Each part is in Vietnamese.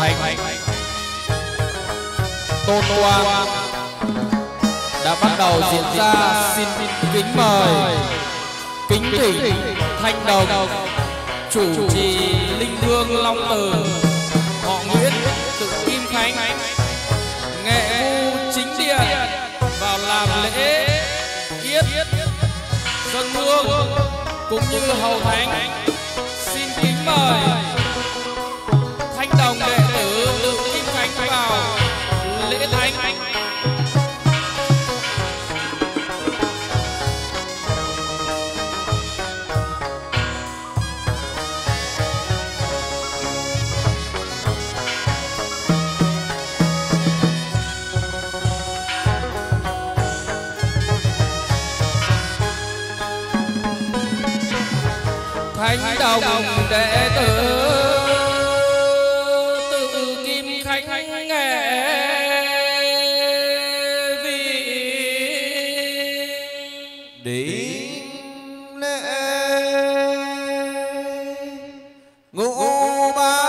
Thành, Tôn Quang đã bắt đầu diễn ra. Xin kính mời Kính Thỉnh Thanh Đồng, chủ trì Linh Vương Long Từ, họ Nguyễn tự Kim Khánh, nghệ vu chính điện vào làm lễ yết dân hương cũng như hầu thánh. Xin kính mời Thanh Đồng, đệ tử tự Kim Khánh vào lễ thánh. Thanh Đồng, đệ tử tự Kim Khánh, nghệ vị đỉnh lễ ngũ bái.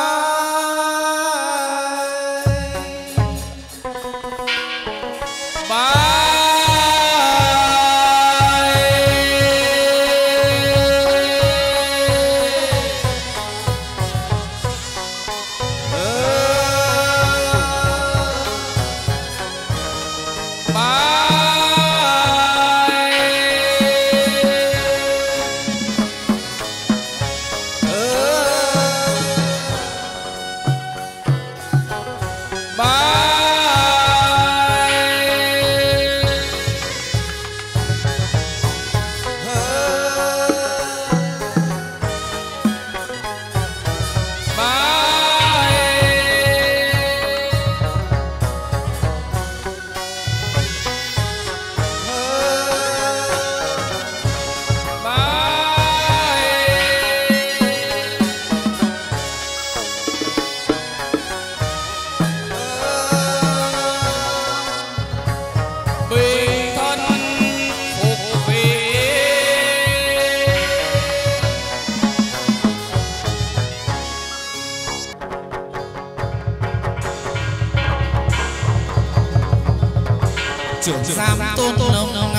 Trưởng giám Tôn Nông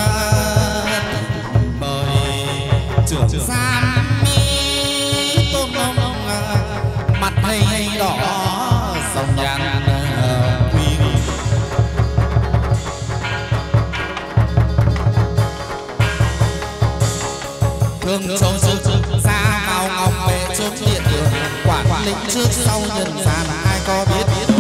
mời trưởng giám Tôn Nông, mặt hay đỏ dòng nhàn quy. Thương châu ra vào ngọc bệ chốn điện đường, quản lĩnh trước sau nhân gian ai có biết đâu.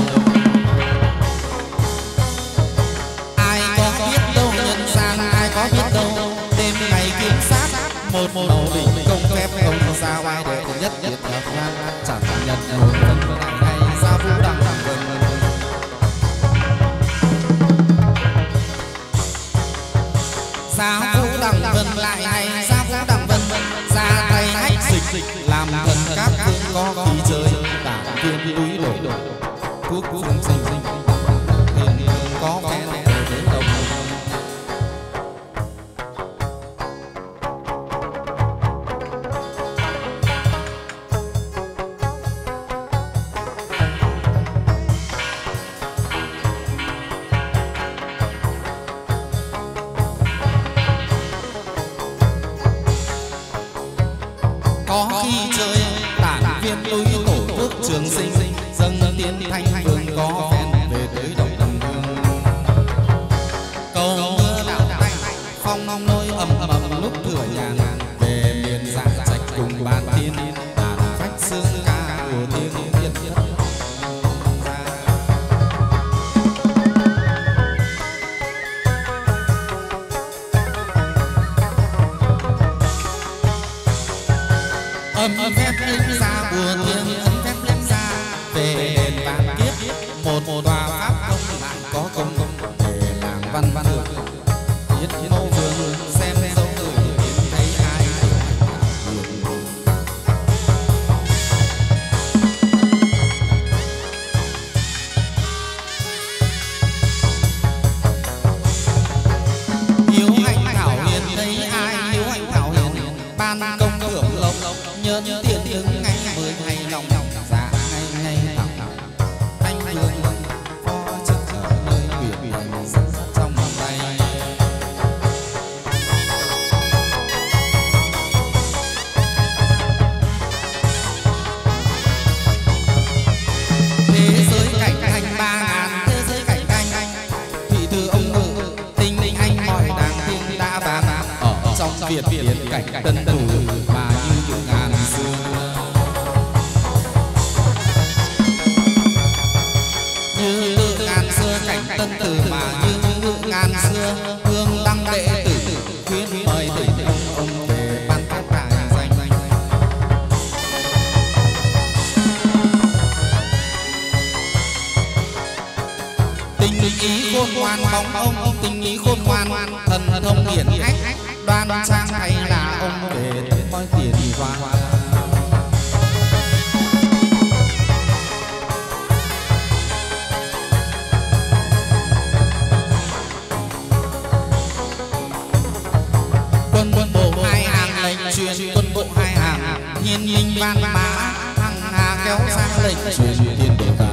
Một màu đỉnh công phép không sao ai để thống nhất Việt Nam, chẳng nhận một phần ngày ra vũ đăng đẳng vân. Ra vũ đẳng vân lại này, ra vũ đẳng vân ra tay hách dịch, làm thần các phương có khí chơi, đảng viên núi đổi thuốc không sinh tiền có vẻ. Có khi chơi tản viên núi tổ quốc trường sinh, dâng tiến thanh vương có phen về tới đồng tâm hương. Cầu mưa đạo thanh phong long nôi ầm ầm lúc cửa nhà, về miền Dạ Trạch cùng bàn tiên đàn phách xương ca của tiên thiên nhất. Âm phép linh ra buồn tiếng, âm phép linh ra về đền vạn kiếp, một tòa pháp công lại có công để làm văn văn hưởng. Nhất mẫu vương xem dấu người tìm thấy ai. Hiếu hạnh thảo hiền thấy ai, hiếu hạnh thảo hiền ban công hưởng lộc. Nhớ tiền ứng ngay mới hay lòng dạ ngay ngay thẳng. biệt biến cảnh tân tù mà như những ngàn xưa. Như những ngàn xưa cảnh tân tù mà như những ngàn xưa. Hương đăng đệ tử khuyên mời tử ông về ban tác tài danh. Tình ý khôn ngoan bóng ông, tình ý khôn ngoan thần thông điển ách. Đoan trang hay là ông về coi tiền hoa. Quân bộ hai hàng lệnh truyền, quân bộ hai hàng hiên minh văn mã, thằng Hà kéo sang lệnh truyền tiền đồ cả.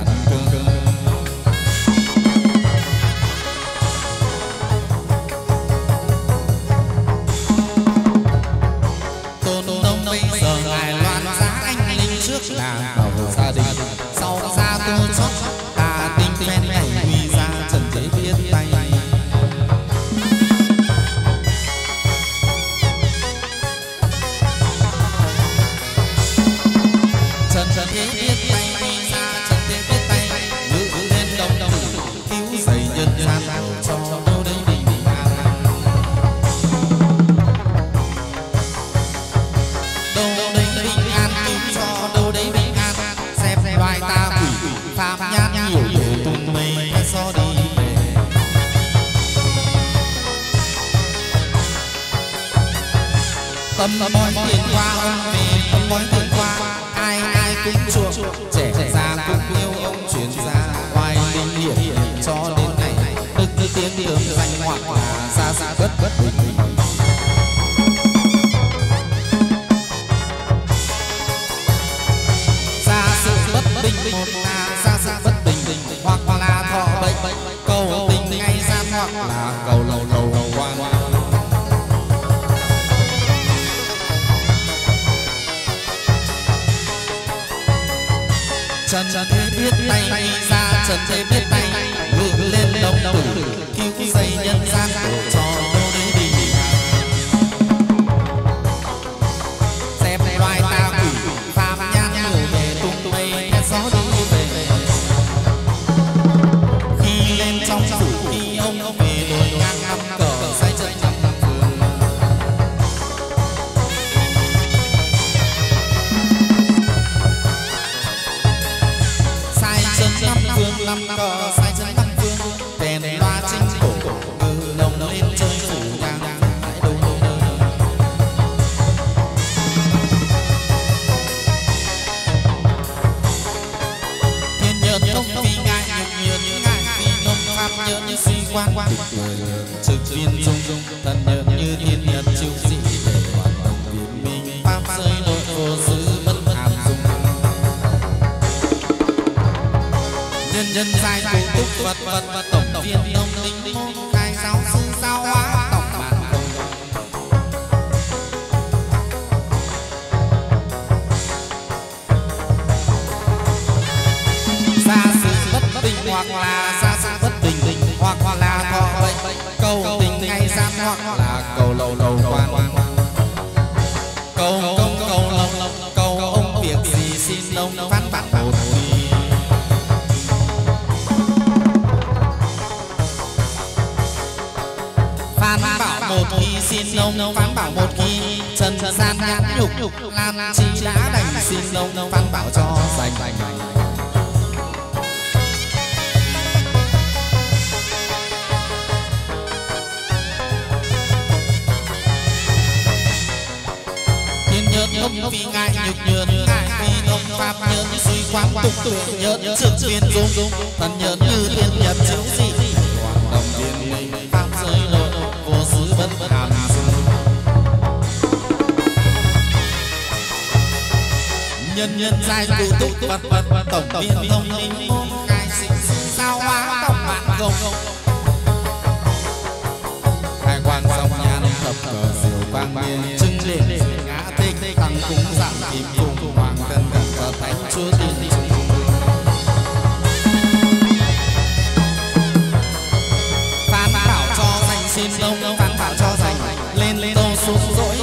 Lên tô xuống rỗi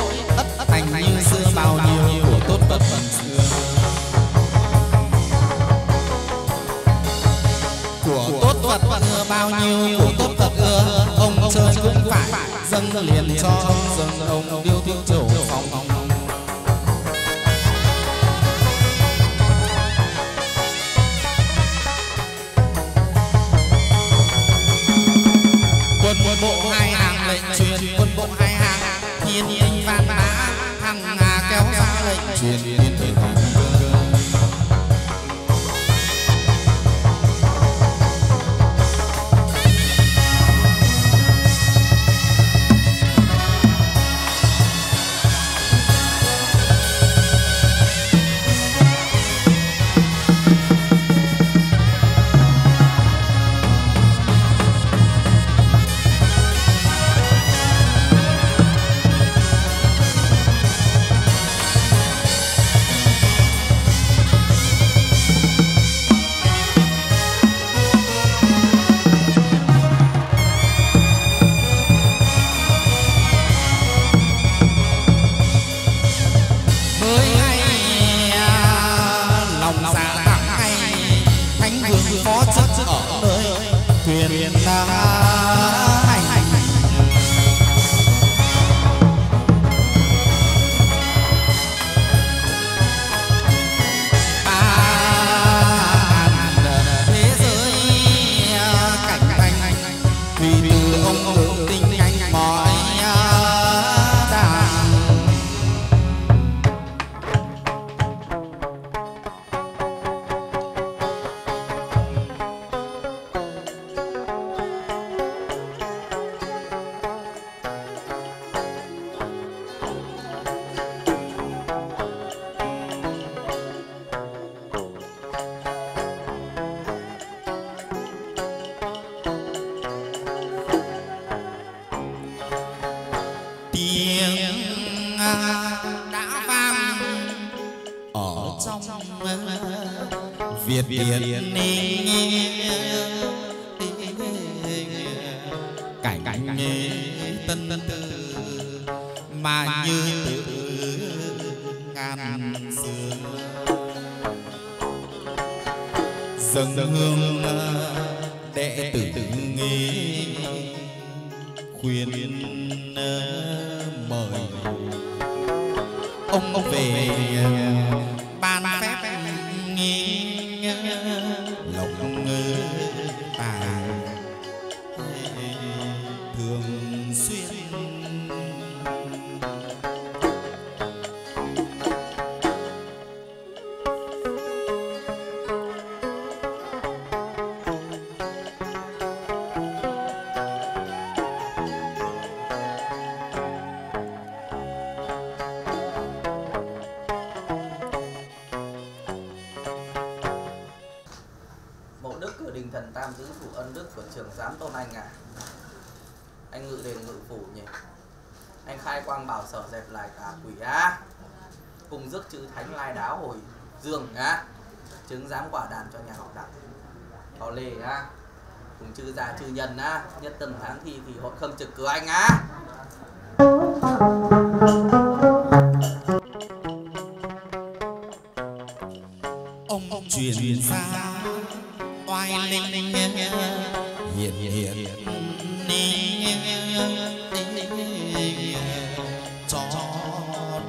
của tốt Phật, bao nhiêu của tốt Phật ưa, ông chơi cũng phải dâng liền cho dâng ông điêu tiêu chủ phòng. Quân bộ hai hàng lệnh truyền, quân bộ hai hàng nhiên nhiên văn mã, hằng hà kéo ra lệnh truyền. Chư già chư nhân á, nhất tầm tháng thi thì hội khâm trực cửa anh á. Ông truyền xa oai linh hiện hiện cho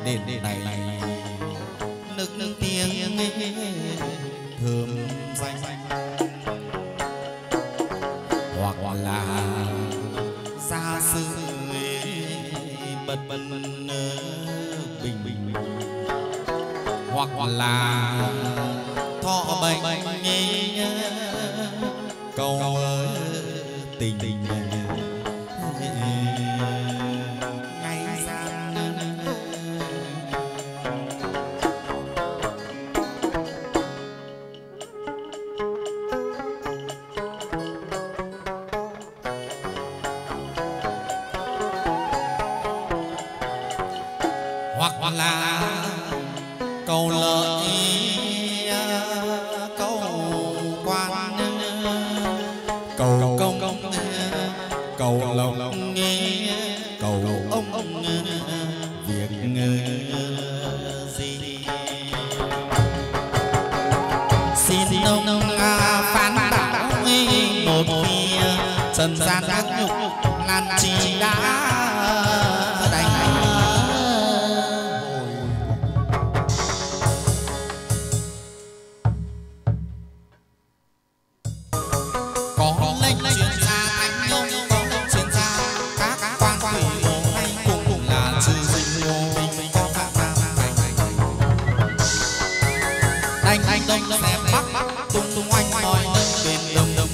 đền này nức tiếng thơm danh. Xa xứ bật bật bình bình, hoặc là thọ bệnh cầu tình tình ngay ra. Xin ông phán bảo trần gian ác nhục làm chi đã đành. Có lệnh chuyên gia anh ông, có lệnh chuyên gia các quan quỷ đồ hay cùng là trừ dịch đồ mình có phạm phạm phạm anh đông xem bắc tung tung oanh nói nâng bên đông đông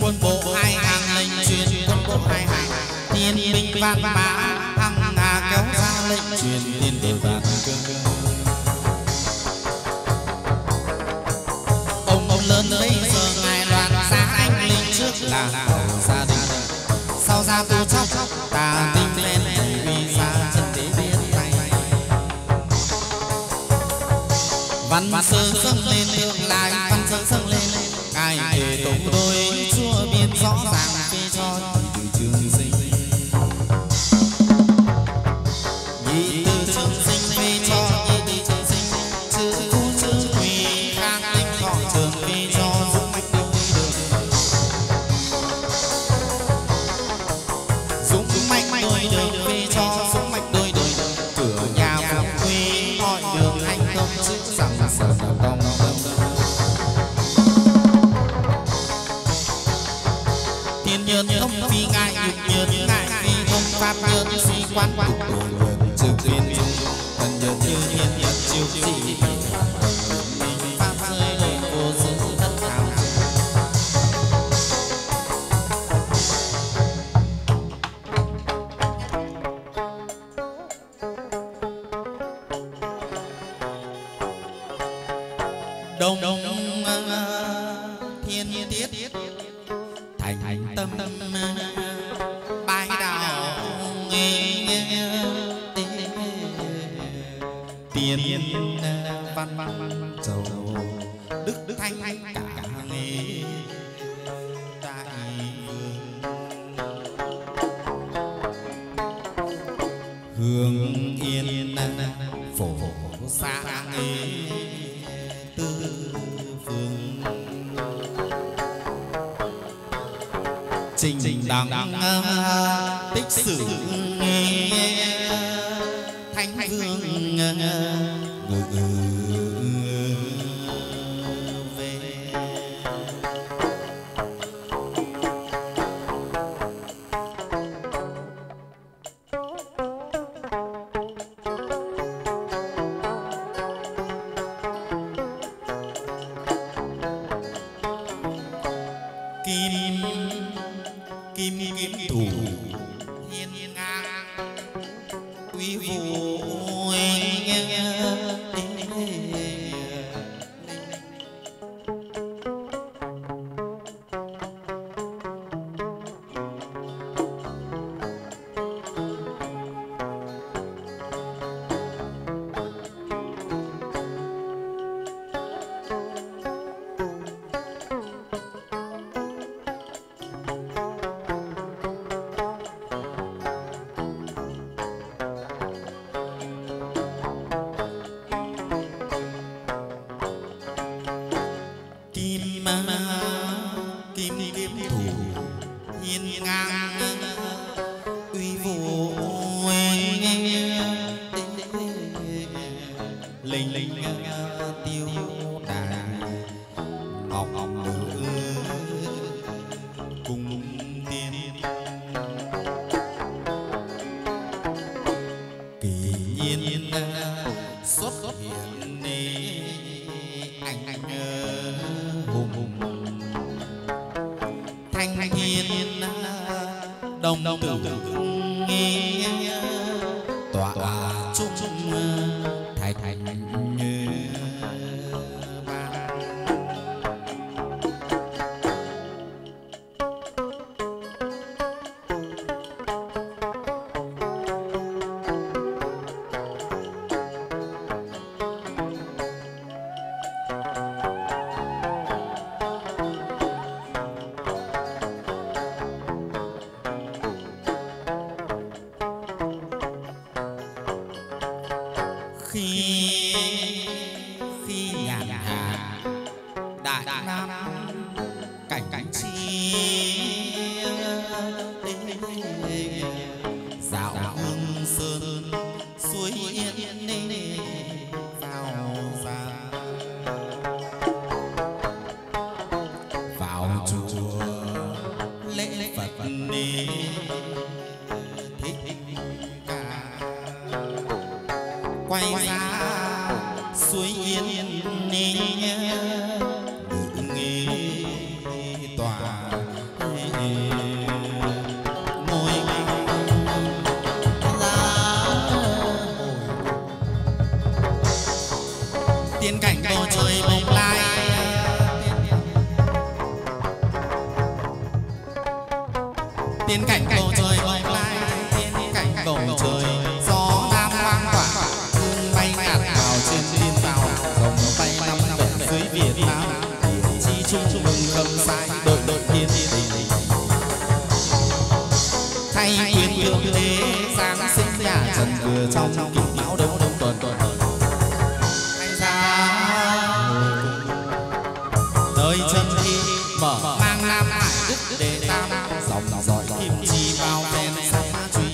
quân bộ hai hàng lệnh truyền, quân bộ hai hàng thiên binh vạn mã hằng hà kéo ra lệnh truyền thiên đều vạn cương. Ông lớn bây giờ ngài Loạn Giá anh linh, trước là hậu gia đình, sau ra tù chóc tà tinh lên vì ra chân đế biến tay. Văn sơ dâng lên thượng lai, văn sơ dâng lên ngài kể tổ tôi chưa biết rõ ràng phê cho từ trường sinh. Nhị từ trường sinh phê cho nhị từ trường sinh, chữ cú chữ quỳ khang tinh thọ trường phê cho dũng mạch tinh đường. Dũng mạch đôi đường phê cho dũng mạch đôi đường, cửa nhà phụng quy mọi đường anh thông chữ sẵn sàng đông đông. Thông phi ngại nhục nhơn ngại phi thông pháp nhơn suy quan cục luận trừ viên trung thần nhơn như thiên nhật chiêu dị pháp rơi lời vô sự tất tháo. Đông thiên tiết thành tâm bái đạo nghe tiền văn văn châu đức thanh cả nghề tại hương yên phổ xa nghề tư phương trình đẳng tích sử thánh vương về. Suối Yên Ninh ngự nghỉ tòa tiên cảnh bầu trời bồng lai, tiên cảnh bầu trời gió nam hoang tỏa, hương bay ngạt vào trên thiên tàu, rồng bay năm tận dưới Việt Nam, chi chung mừng không sai đội đội tiên tình thay quyền yêu thế sáng sinh nhà Trần vừa trong kinh bão đấu đông tuần tuần anh ra tới chân thi mở mang Nam Hải đức đề tam dòng dõi kim chi bao đen xanh truy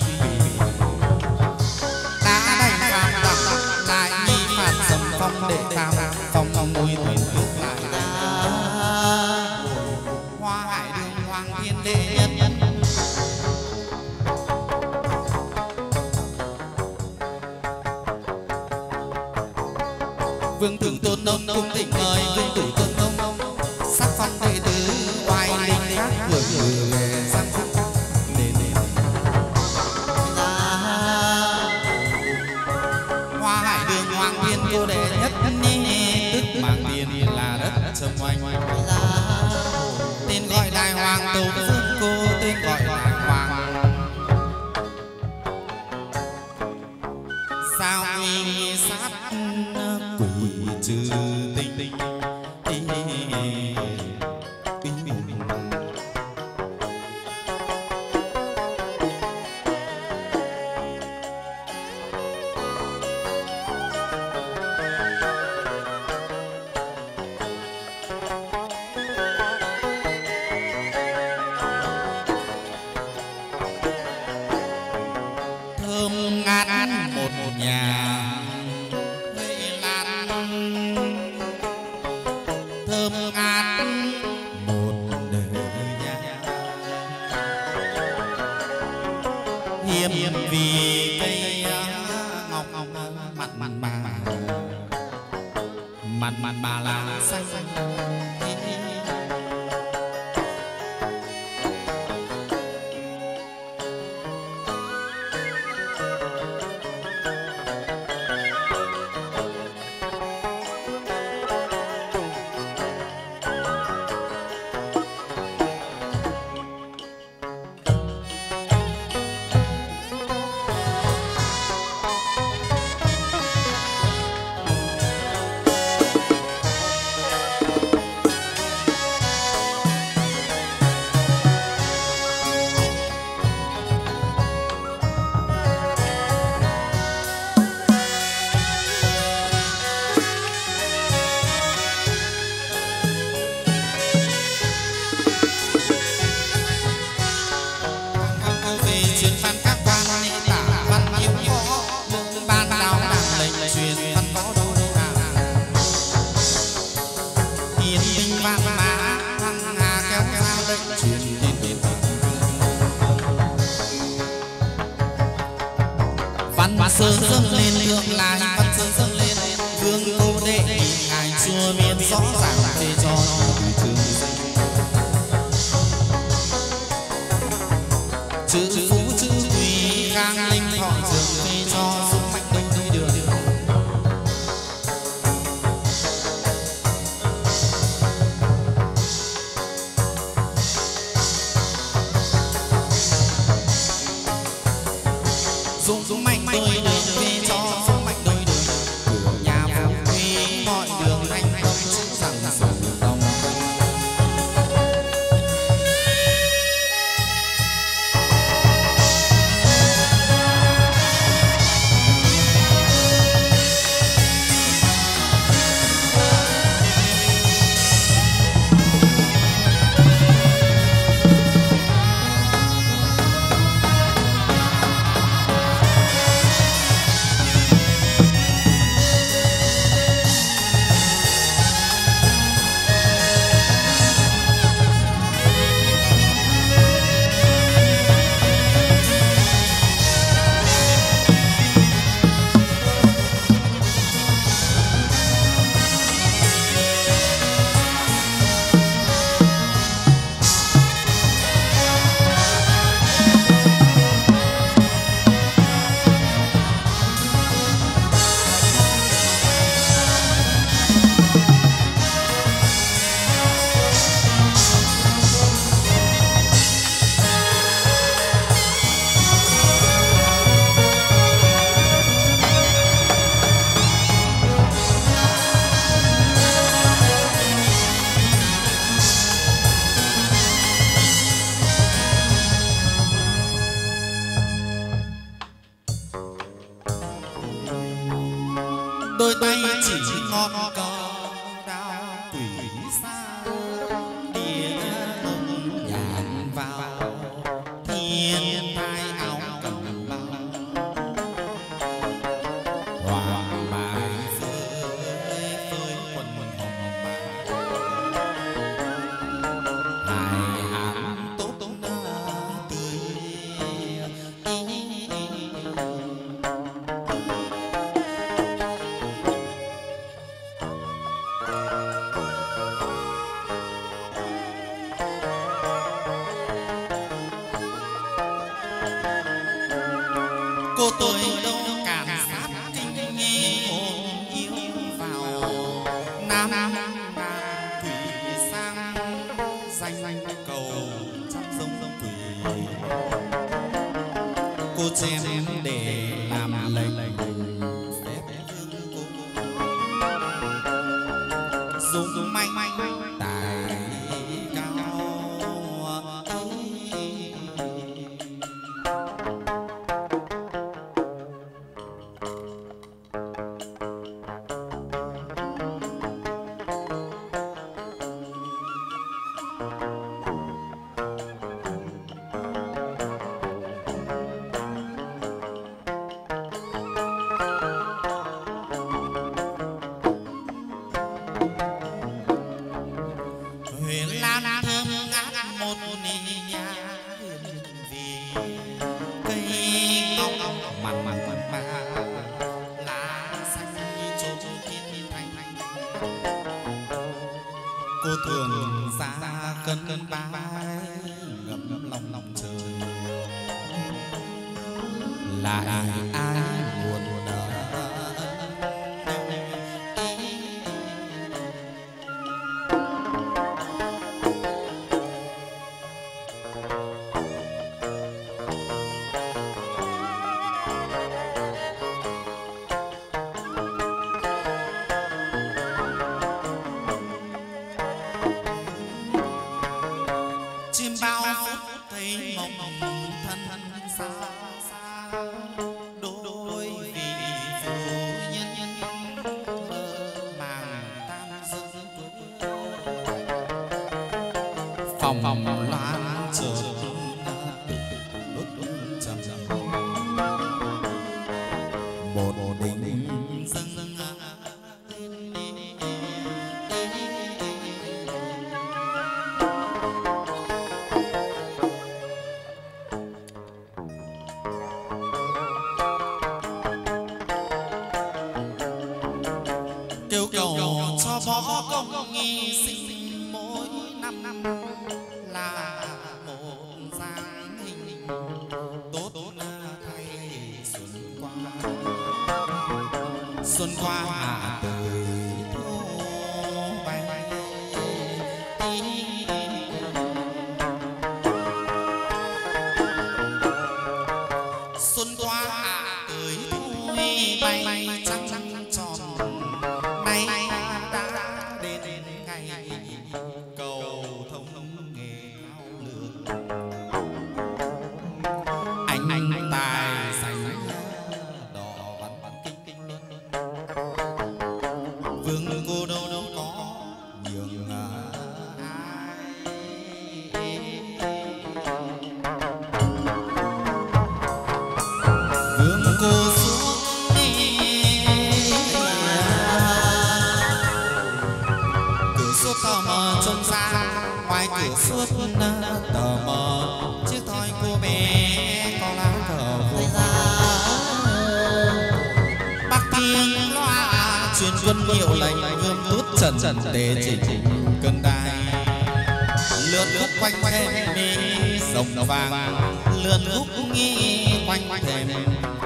đã đành phạm đạo lại nghi phạt dầm phong đệ tam phong ông ngôi thuyền đức lại hoa hải đường hoàng thiên đệ nhân vương thường tôn nông cung tỉnh ơi vương tử tôn nông sắc phong đệ tứ oai linh khác vừa gửi về sang sắc nền hoa hải đường hoàng thiên vô đệ nhất nhi tức mang tiền là đất trầm oanh tên gọi đại hoàng tấu phương cô tên gọi đại hoàng sao uy sát trừ tình thơm ngát một nhà mà là xanh xanh sơ dâng lên tương lai văn sơ dâng lên vương câu đệ ngài chùa miền rõ ràng về cho chữ phú chữ quý khang linh thọ dường về cho giúp mạnh đông đi đường dũng mạnh tôi đường về cho dũng mạnh đôi đường tay chỉ ngọn cờ đao quỷ xa điên hồng nhàn vào thiên tai áo cầm bao hoàng bài rơi phơi quần hồng bạc hải hàm tốt cô tôi đâu cảm sát kinh nghe hồn yêu vào nam nam quỷ sang danh cầu trong sông quỷ cô xem để làm lệnh phép dùng manh cô thường ra cơn bái ngập lòng trời lại ai buồn đời phòng loan chờ đốt chậm một đỉnh dâng kêu cầu cho võ công nghi sinh mỗi năm là một dáng hình tốt thay xuân qua hạ từ thu bay xuân qua hạ từ thu bay trăng trăng tròn nay đã đến ngày cầu thông anh tài sành đỏ bắn kinh vương cô đâu có nhường vương cô xuống đi cửa suốt tò mò trông ra ngoài cửa suốt tò mò chiếc thoi cô bé có lá cờ vô bắc tiếng loa truyền quân hiệu lệnh gươm tút trần để chỉ cơn đai lượn quanh thềm rồng vàng lượn khúc nghi quanh thềm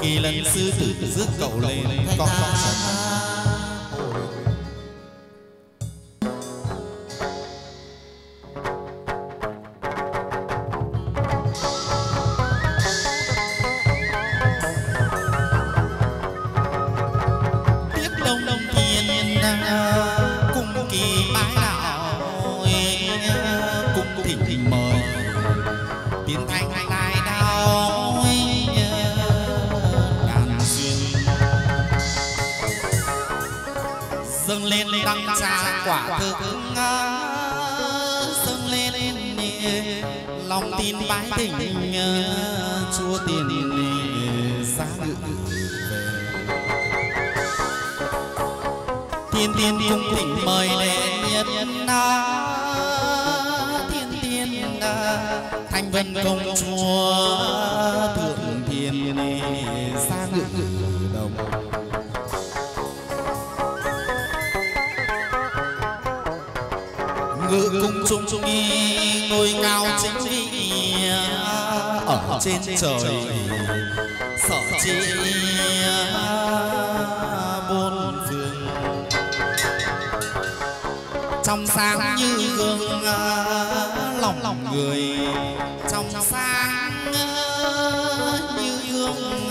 kỳ lần sư tử rước cậu lên con lên xa quả thực dâng lên lòng tin bái tình chúa tiền giá ngự tiên tiên cung tỉnh mời lễ nhân tiên tiên thanh vân công chúa thượng thiên giá ngự đồng. Ngự cung chung chung nghi ngôi cao chính vị ở trên trời sở trị bốn phương trong sáng như gương lòng người trong sáng như gương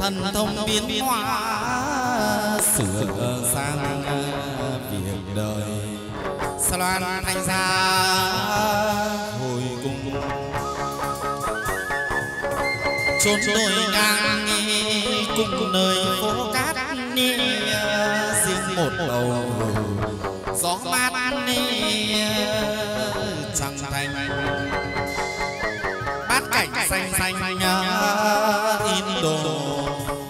thần thông biến hóa sửa sang việc đời. Sa Loan Thanh Gia hồi cùng chốn đồi ngang cùng nơi phố cát riêng một đầu gió mát chẳng thành bát cảnh xanh xanh in đồ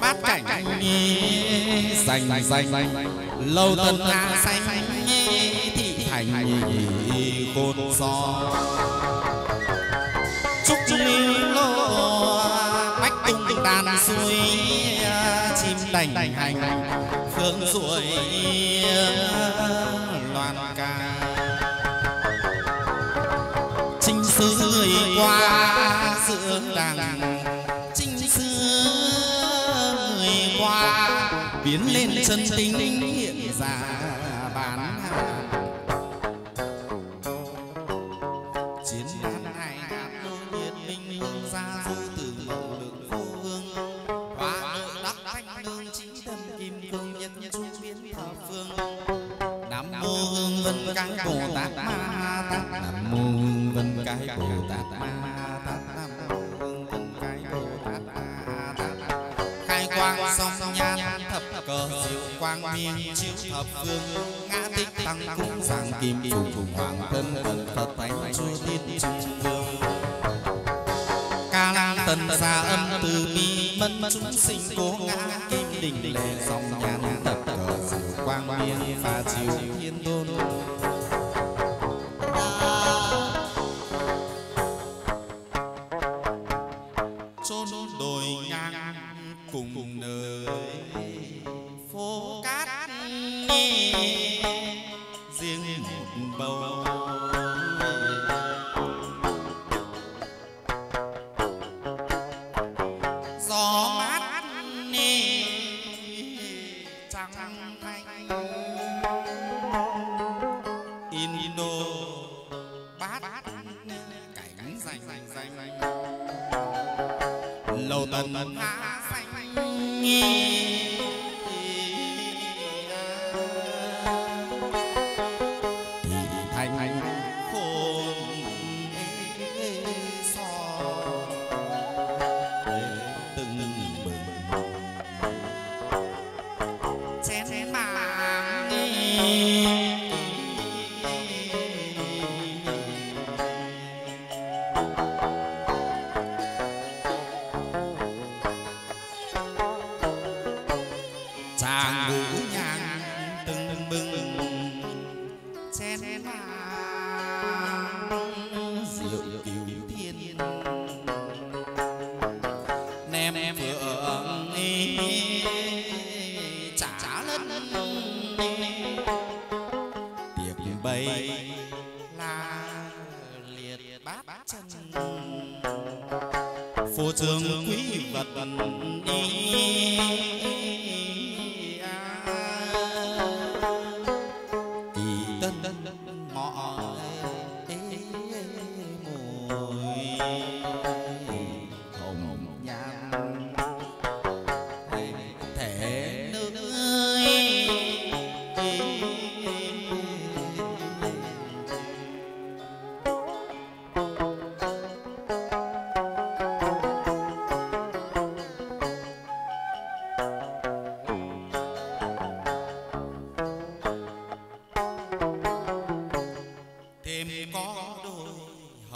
bát cảnh xanh xanh lâu tân hạ xanh thành cột gió chúc lưu lô bách tung đàn suối chim đành hành phương ruồi loan ca trinh sứ người qua giữa đàng trinh sứ người qua biến lên chân tính hiện ra bán cái Bồ Tát Ma Tát Nam Mô Hương Vân cái Bồ Tát Ma Tát Nam Mô Hương Vân cái Bồ Tát Ma Tát khai quang song nhan thập cờ diệu quang miên chiếu thập phương ngã tích tăng cung giảng kim phù phù hoàng thân thần Phật thánh chúa tiên trung vương ca lan tần gia âm từ bi mẫn chúng sinh cố ngã kim đỉnh lệ song nhan thập cờ diệu quang miên và chiếu thiên tôn.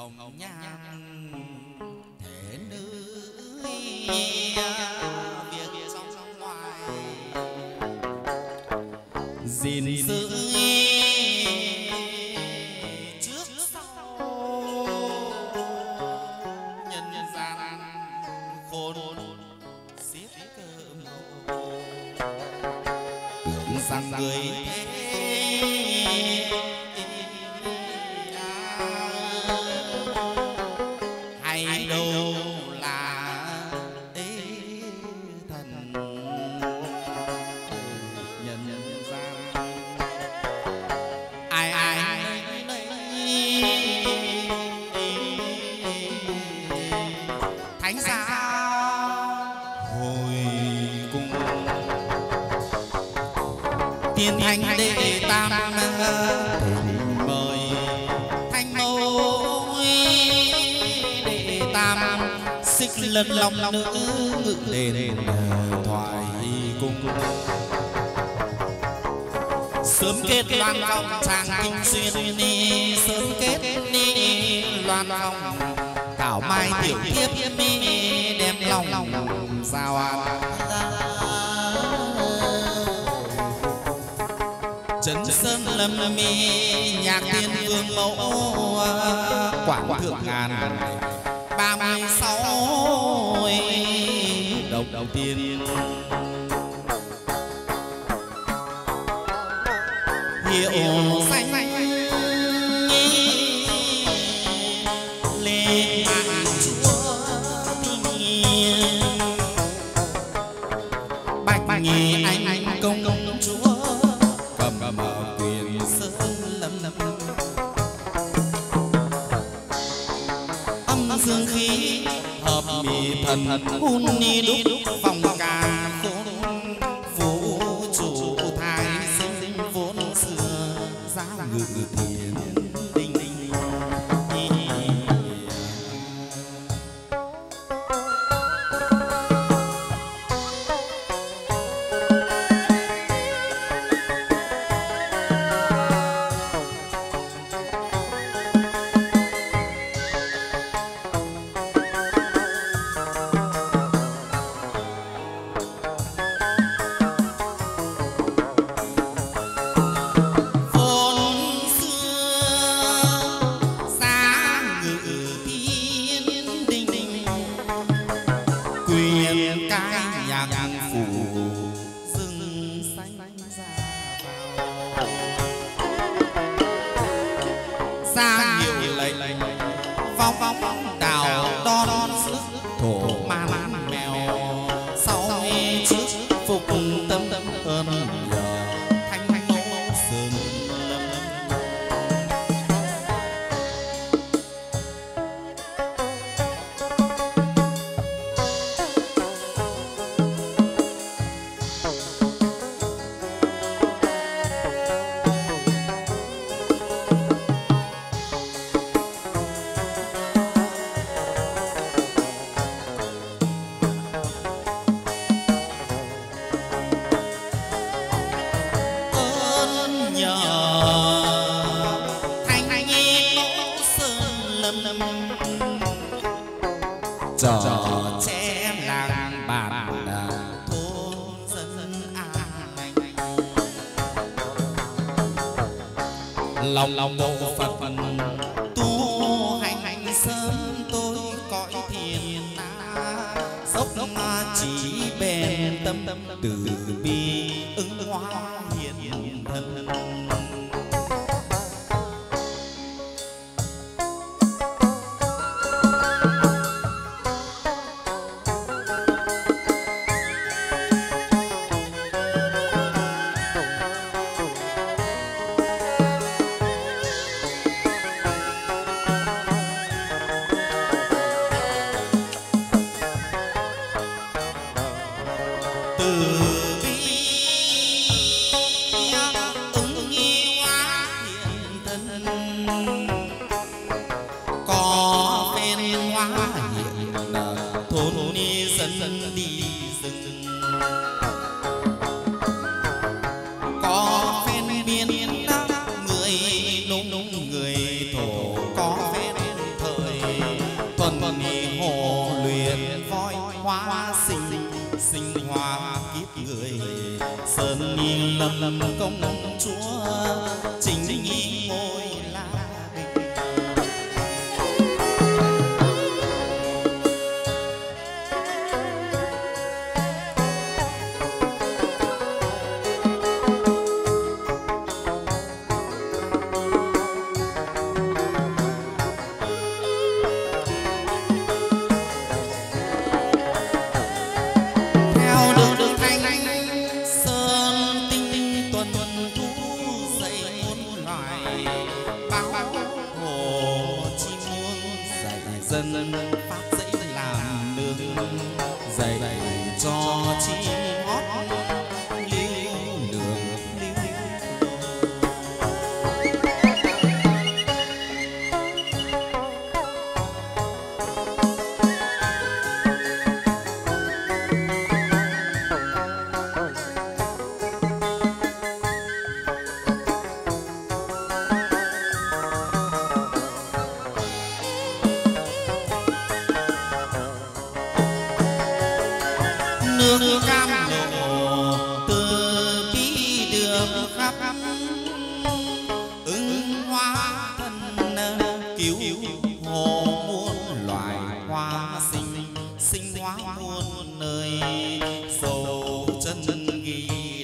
hồng nhan thế nữ việc song song ngoài gìn giữ trước sau nhân gian khôn xiết cơ mộ rằng người Thanh đệ tam mời Thanh Mâu đệ tam xích lân lòng nữ ngự đền thoại cung sớm kết loan vòng tràng cung xuyên ni sớm kết ni loan vòng thảo mai tiểu thiếp mi đem lòng giao an Trấn Sơn Lâm Mi nhạc tiên vương mẫu Quảng Thượng Ngàn 36 đầu tiên hiệu xanh lên mạng chúa bạch nghi anh công chúa mở quyền sơn lâm âm dương khí hợp mì thần hun ni đúc vòng cà khôn vũ trụ thái sinh vốn xưa giá ngự thiền đình lòng bộ Phật tu hành sớm tôi cõi thiền dốc chỉ bền tâm từ bi ứng hoa hiền thân người thổ có phép thờ hóa sinh, sinh hoa kiếp người. Sơn nghi lâm công chúa, trình nghi ngôi là đình. Hãy subscribe cho kênh Ghiền Mì Gõ để không bỏ lỡ những video hấp dẫn.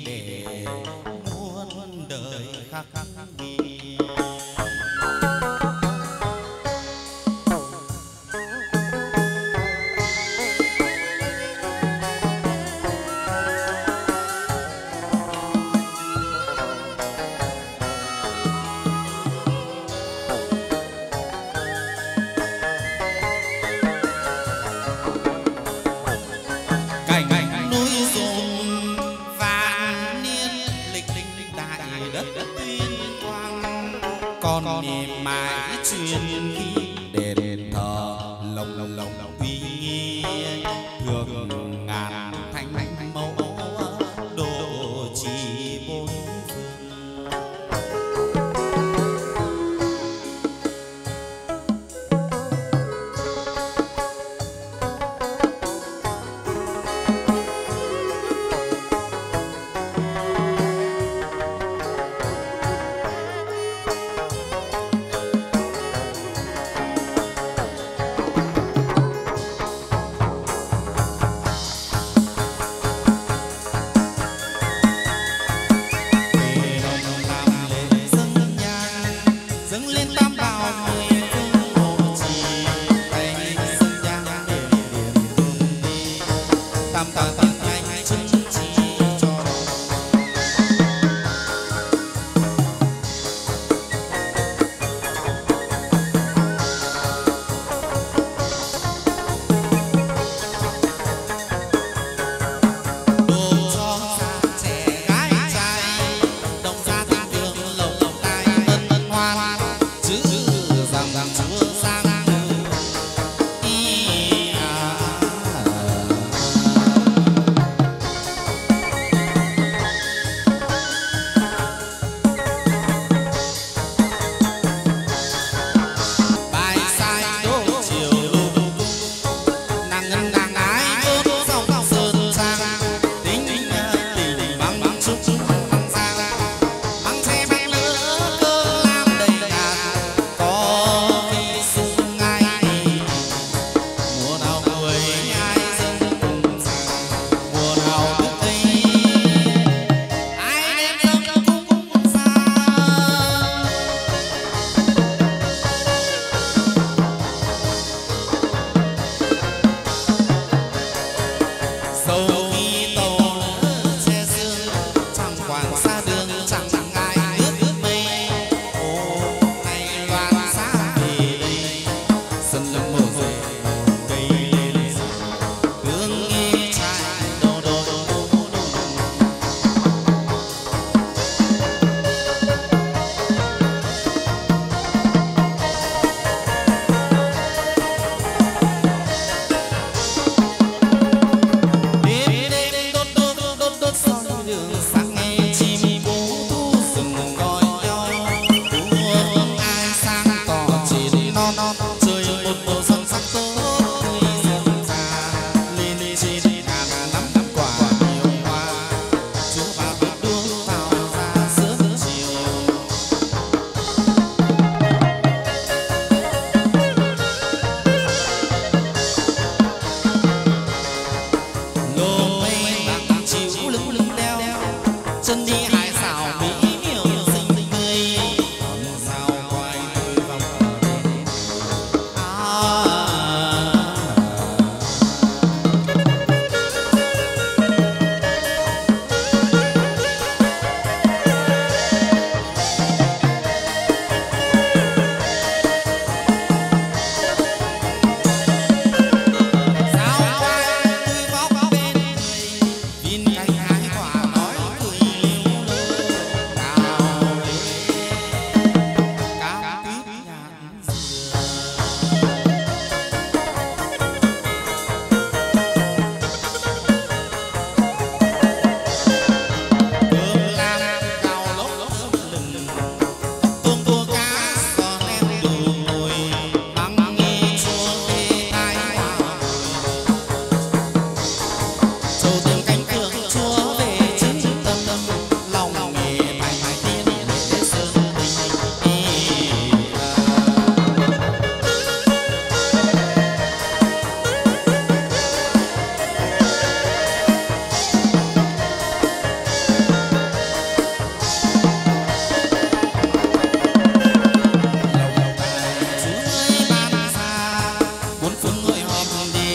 cuốn cuốn người họp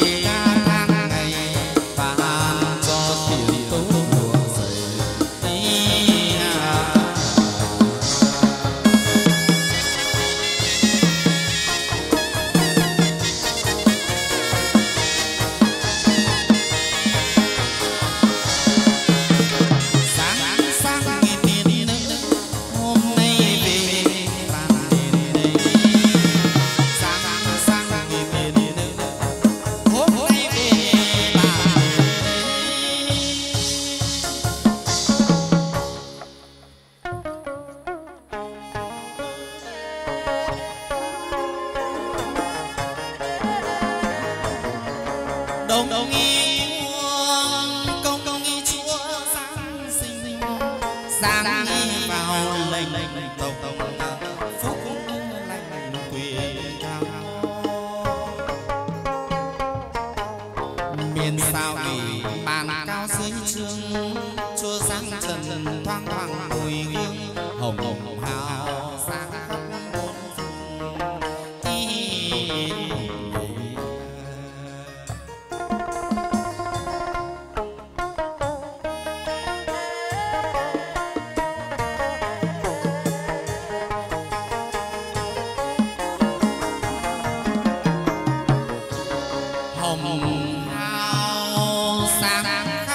đi ca tháng ngày và cho tiền tấu mùa dày tây hà. Sáng sáng nghe tiền nước hôm nay về bàn tiền đây. Sáng sáng nghe tiền nước hôm nay về bàn đây. Đồng nghi chuông công nghi chúa sáng sinh sáng nghi vào lệnh tổng phúc lành quyền cao miền sao kỳ bàn cao dưới chương chúa sáng trần thoang thoảng mùi hương hồng hồng hào sáng khắp bốn phương thi. Hồng hào sáng khắp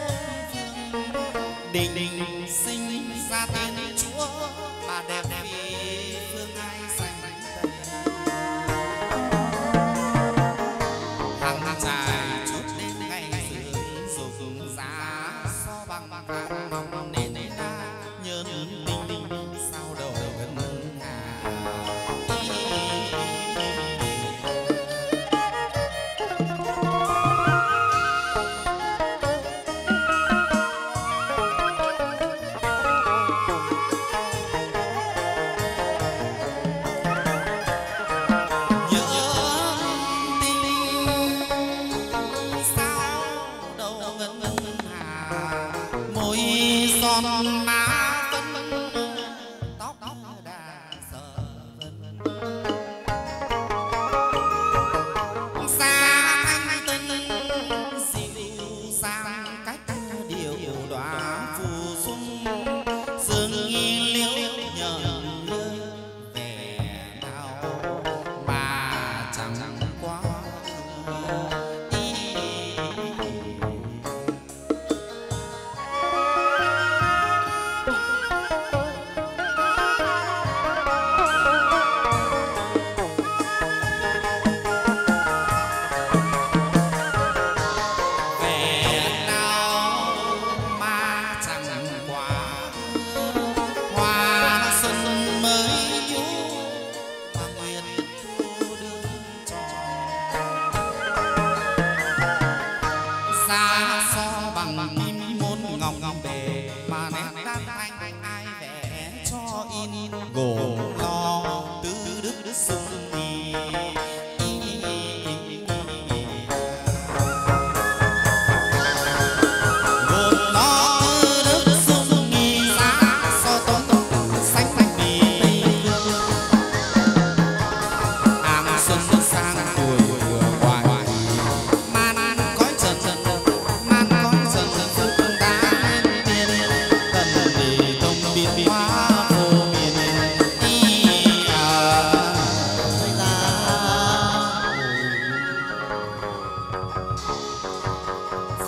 bốn phương đình sinh ra tên chúa bà đẹp vì phương ai xanh hàng hàng dài chút đến ngày dưỡng dùng giá so bằng cạn mong nền đá nhớ tình sau đầu gần ngà. Son má tóc đà sờ xa thanh tinh dịu sang cách điều đoá phù dung dương nghi liễu nhờ lương về nào mà chẳng quá xa so bằng im môn ngọc ngọc bề mà nét đan anh ai vẽ cho in gồ lo tứ đức sung đi.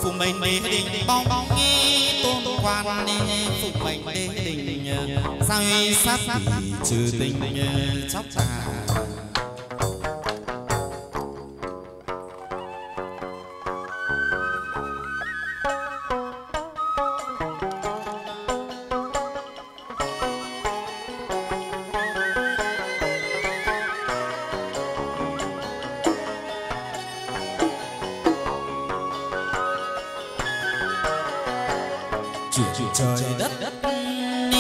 Phụ mệnh đế đình bong bong nghi tôn quan đi phụ mệnh đế đình sao y sát trừ tình chóc tà trời đất đi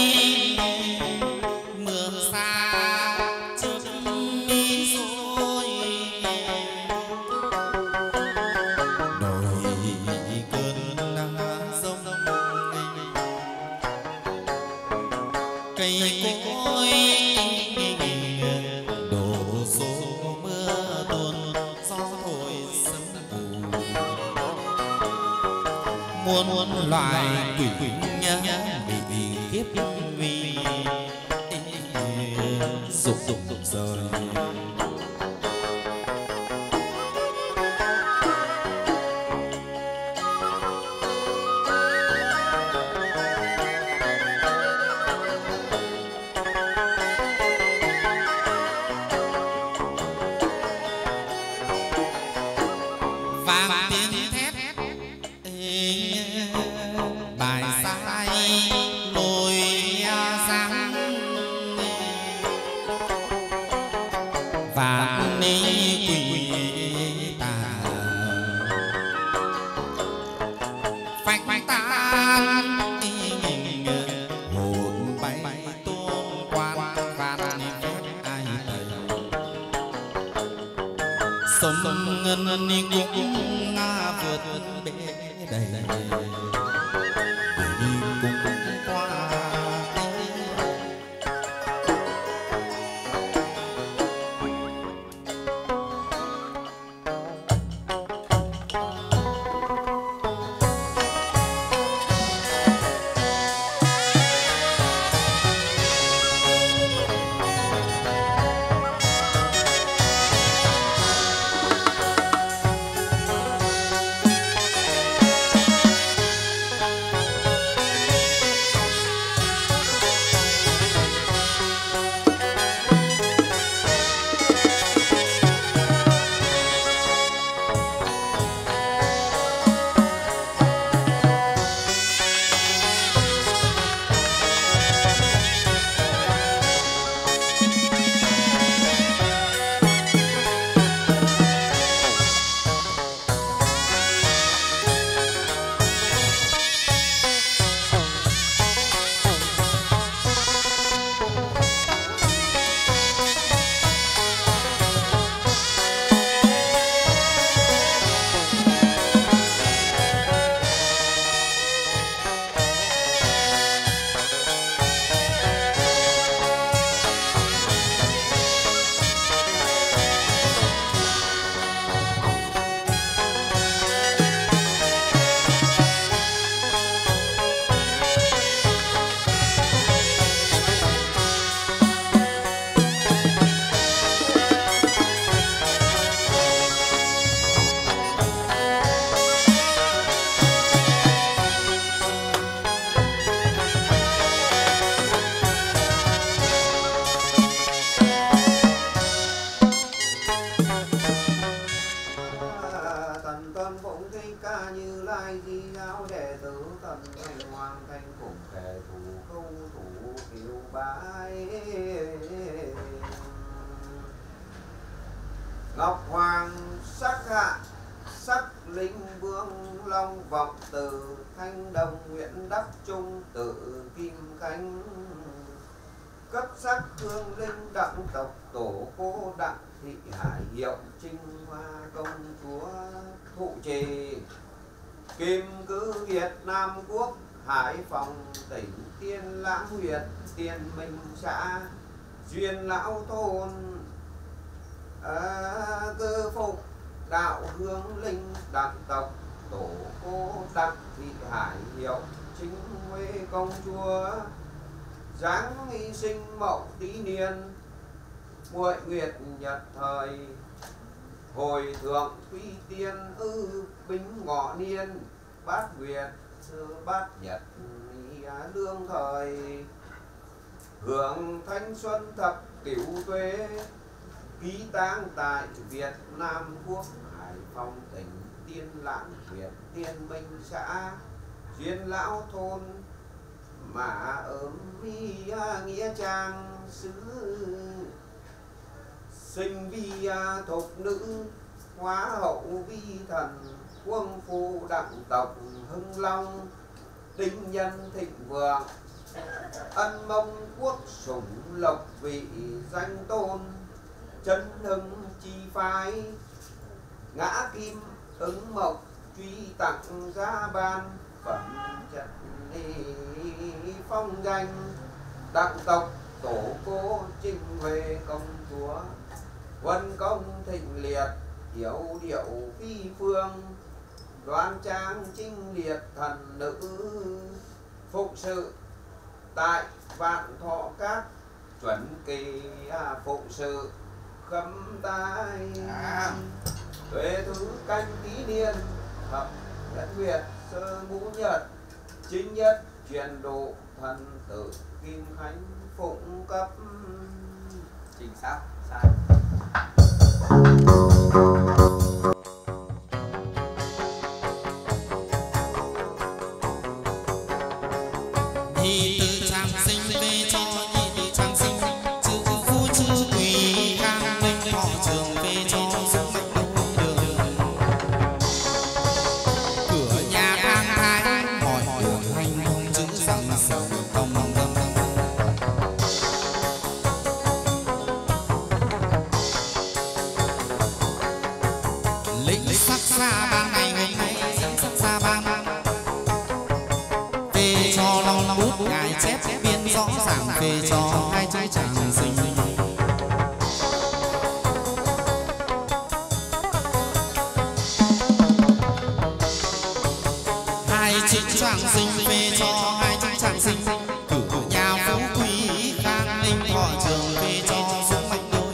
mưa xa trước đi rồi nổi cơn nắng rông cây cối đổ xuống mưa tuôn. muôn loài quỷ bị kiếp nguy dục rời. đoan trang trinh liệt thần nữ phục sự tại Vạn Thọ Các, chuẩn kỳ phục sự khâm tai. Tuế thứ canh tí niên thập nhất Việt sơ ngũ nhật chính nhất truyền độ thần tử Kim Khánh phụng cấp. Chính xác, sai. Nhị Từ Tràng Sinh về cho Nhị Từ Tràng Sinh, chữ Vũ chữ Quỳ Khang Ninh Thọ Trường về cho Dung Mạnh Đường. Cửa nhà An Thái hỏi đường hành thông chữ rằng sầu tông tâm. Lĩnh sắc ra ban ngày hôm nay dẫn sắc ra ban về cho long bút ngài chép biên rõ ràng về cho hai chữ Tràng Sinh. Hai chữ Tràng Sinh về cho hai chữ Tràng Sinh, cử nhà phú quý Khang Ninh Thọ Trường về cho Dung Mạnh Đường.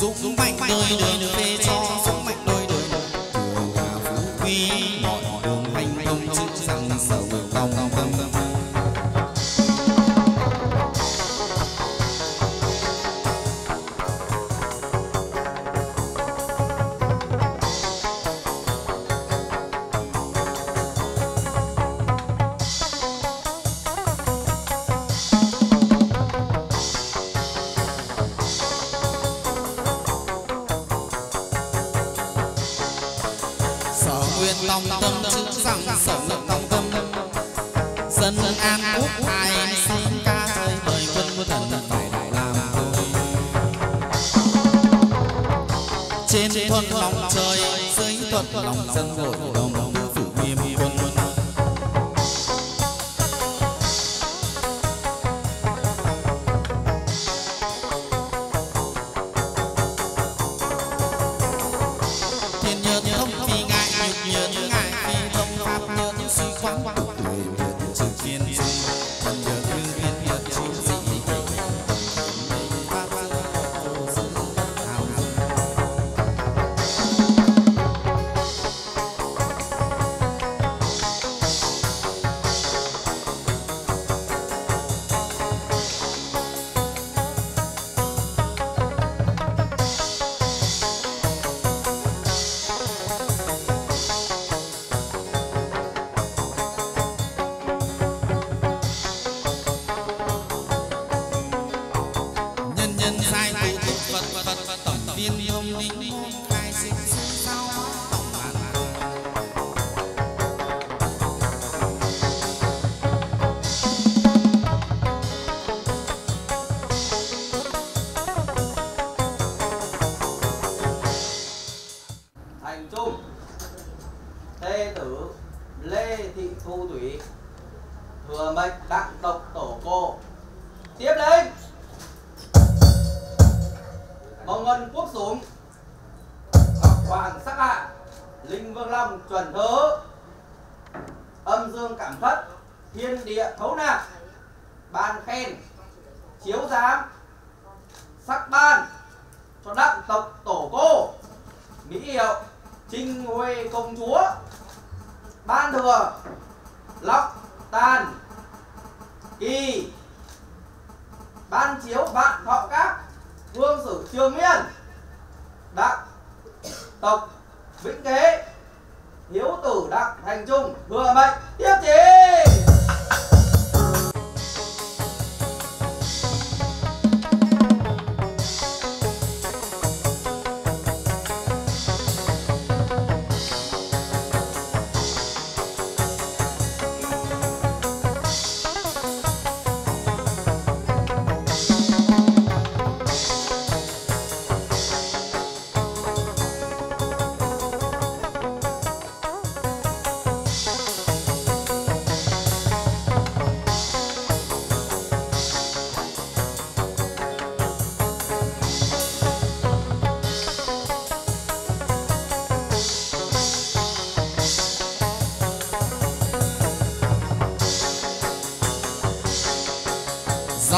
Dũng mạnh đôi đường về cho Dũng mạnh đôi đường, từ nhà phú quý mọi đường hành thông chữ rằng sầu tông tâm. Nguyên tòng tâm chữ rằng sở lượng tòng tâm, dân an quốc ai xin ca chơi đời quân thần phải đại làm thôi. Trên thuận lòng trời, dưới thuận lòng dân hội đồng tư phủ nghiêm quân. Thành Trung, thê tử Lê Thị Thu Thủy thừa mệnh đặng độc tổ cô. Tiếp lên Mông Ngân Quốc Dũng, Ngọc Hoàng Sắc Hạ, Linh Vương Long Chuẩn Thứ, Âm Dương Cảm Thất, Thiên Địa Thấu Nạp, ban khen chiếu giám sắc ban cho đặng tộc tổ cô. Mỹ hiệu Trinh Huệ công chúa, ban thừa Lọc Tàn Kỳ, ban chiếu Vạn Thọ Các vương sử Trường Miên, đặng tộc Vĩnh Kế hiếu tử đặng Thành Trung thừa mệnh. Tiếp chỉ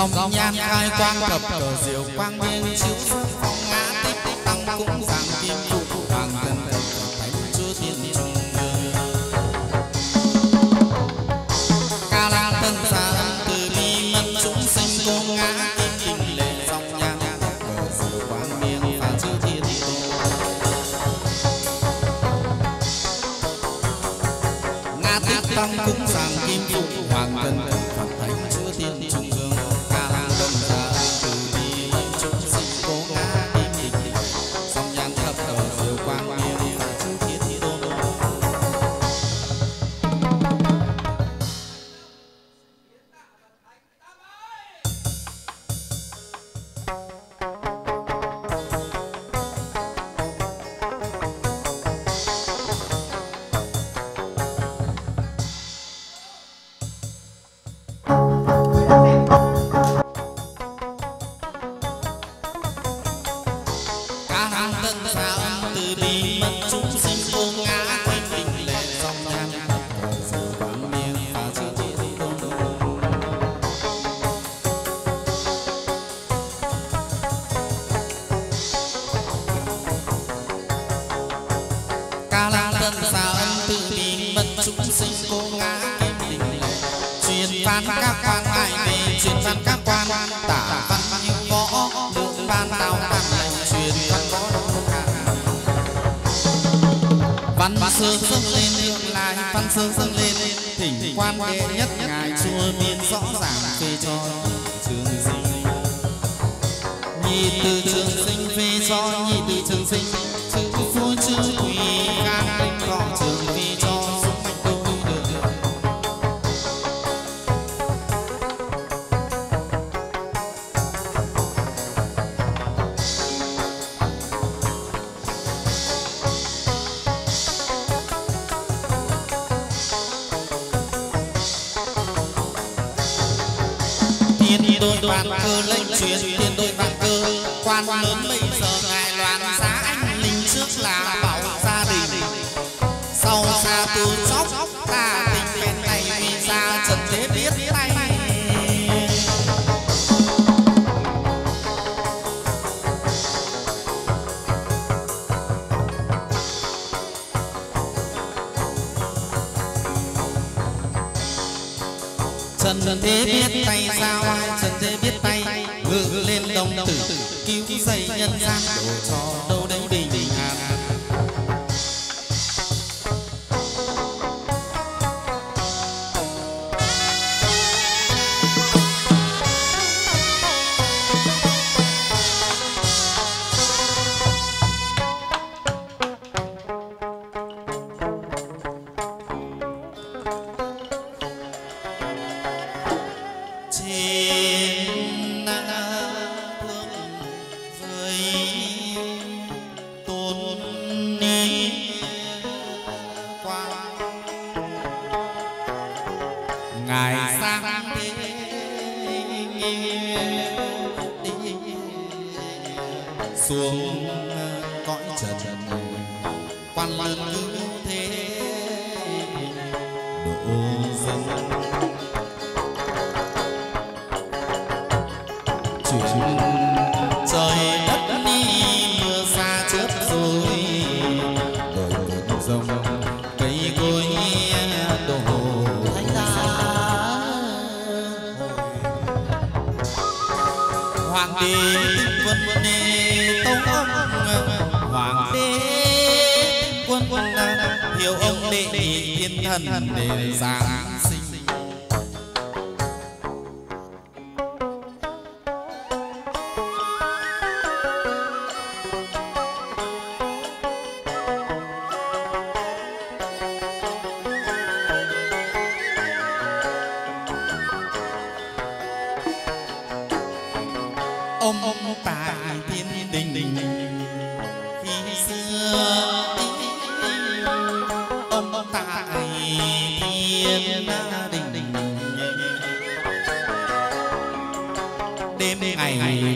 dòng nhan khai quang thập cờ diệu quang nghiêng chiếu xuất phong ngã tích tăng cũng giảng kim trụ hoàng thần thầy thánh chúa thiên trung ca la tân xa từ bi mân chúng sinh cô ngã kinh lệ dòng nhan cờ diệu quang nghiêng và chư thiên ngã tích tăng cũng giảng kim trụ hoàng thần thánh chúa thiên trung. Hãy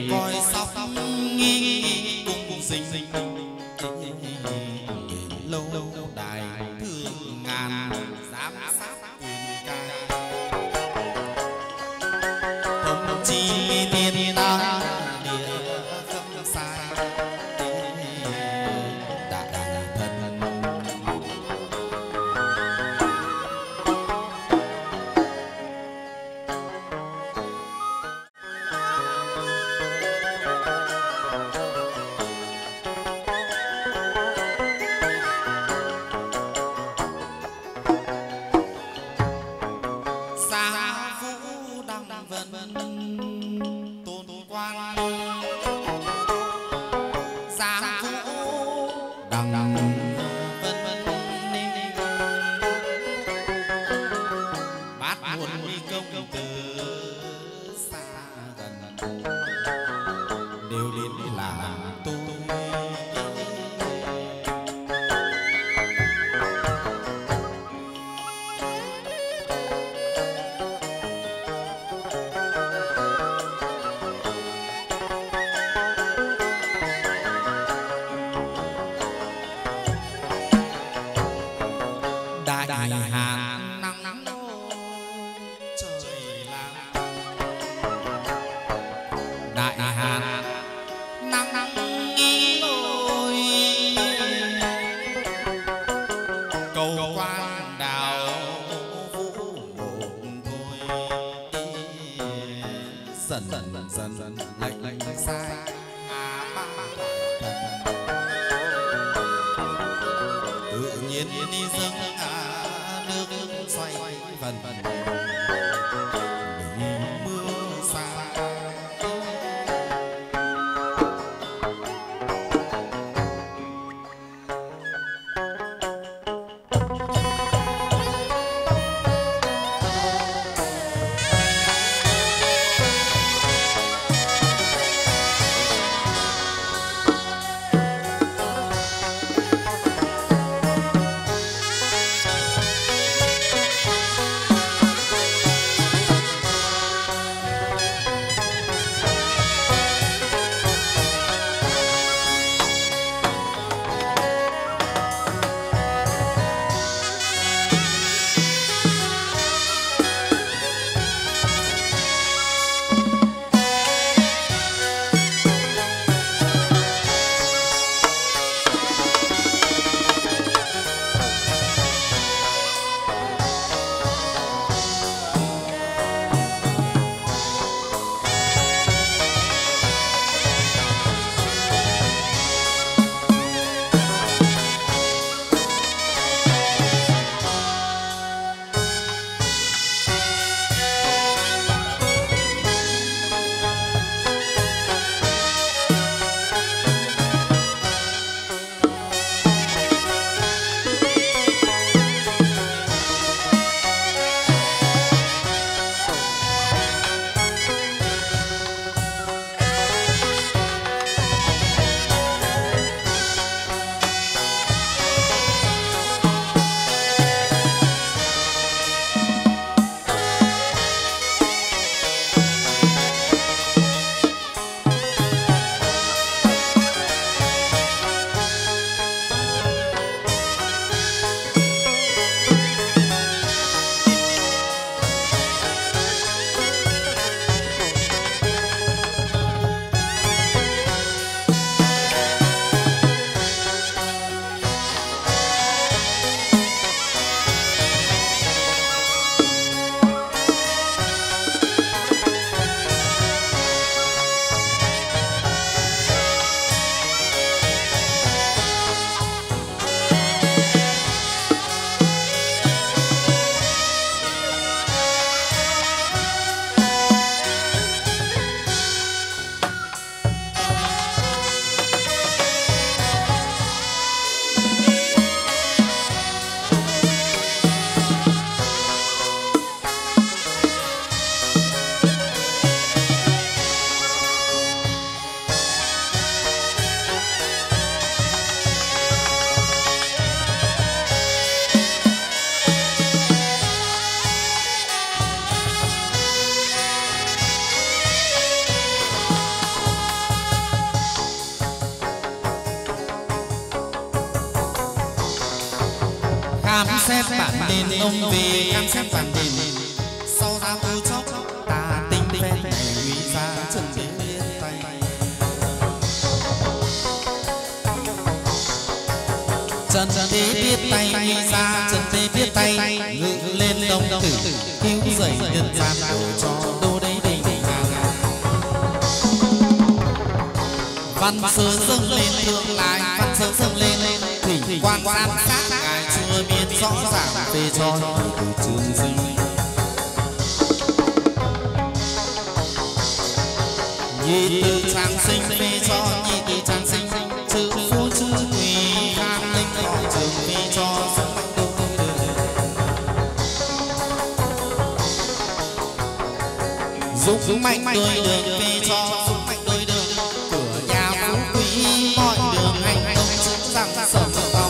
Ông về cam xét bản đền, sau ra tu chốc tà tinh phép quý gia trần thiên tay. Trần thế biết tay quý gia, trần thế biết tay ngự lên đông tử, cứu dậy nhân gian đổ cho đô đấy đình. Văn sớ dâng lên tương lai, văn sớ dâng lên thỉnh quan sát ngài chưa biết rõ ràng về cho từ trường dinh. Nhị tự trang sinh phi cho, nhị tự trang sinh chữ phú chữ thủy khang linh họ trường phi cho sông bách đông đường. Dục mạnh đôi đường phi cho, dục mạnh đôi đường cửa nhà phú quý mọi đường hành tông chữ rằng sầm vòng tâm.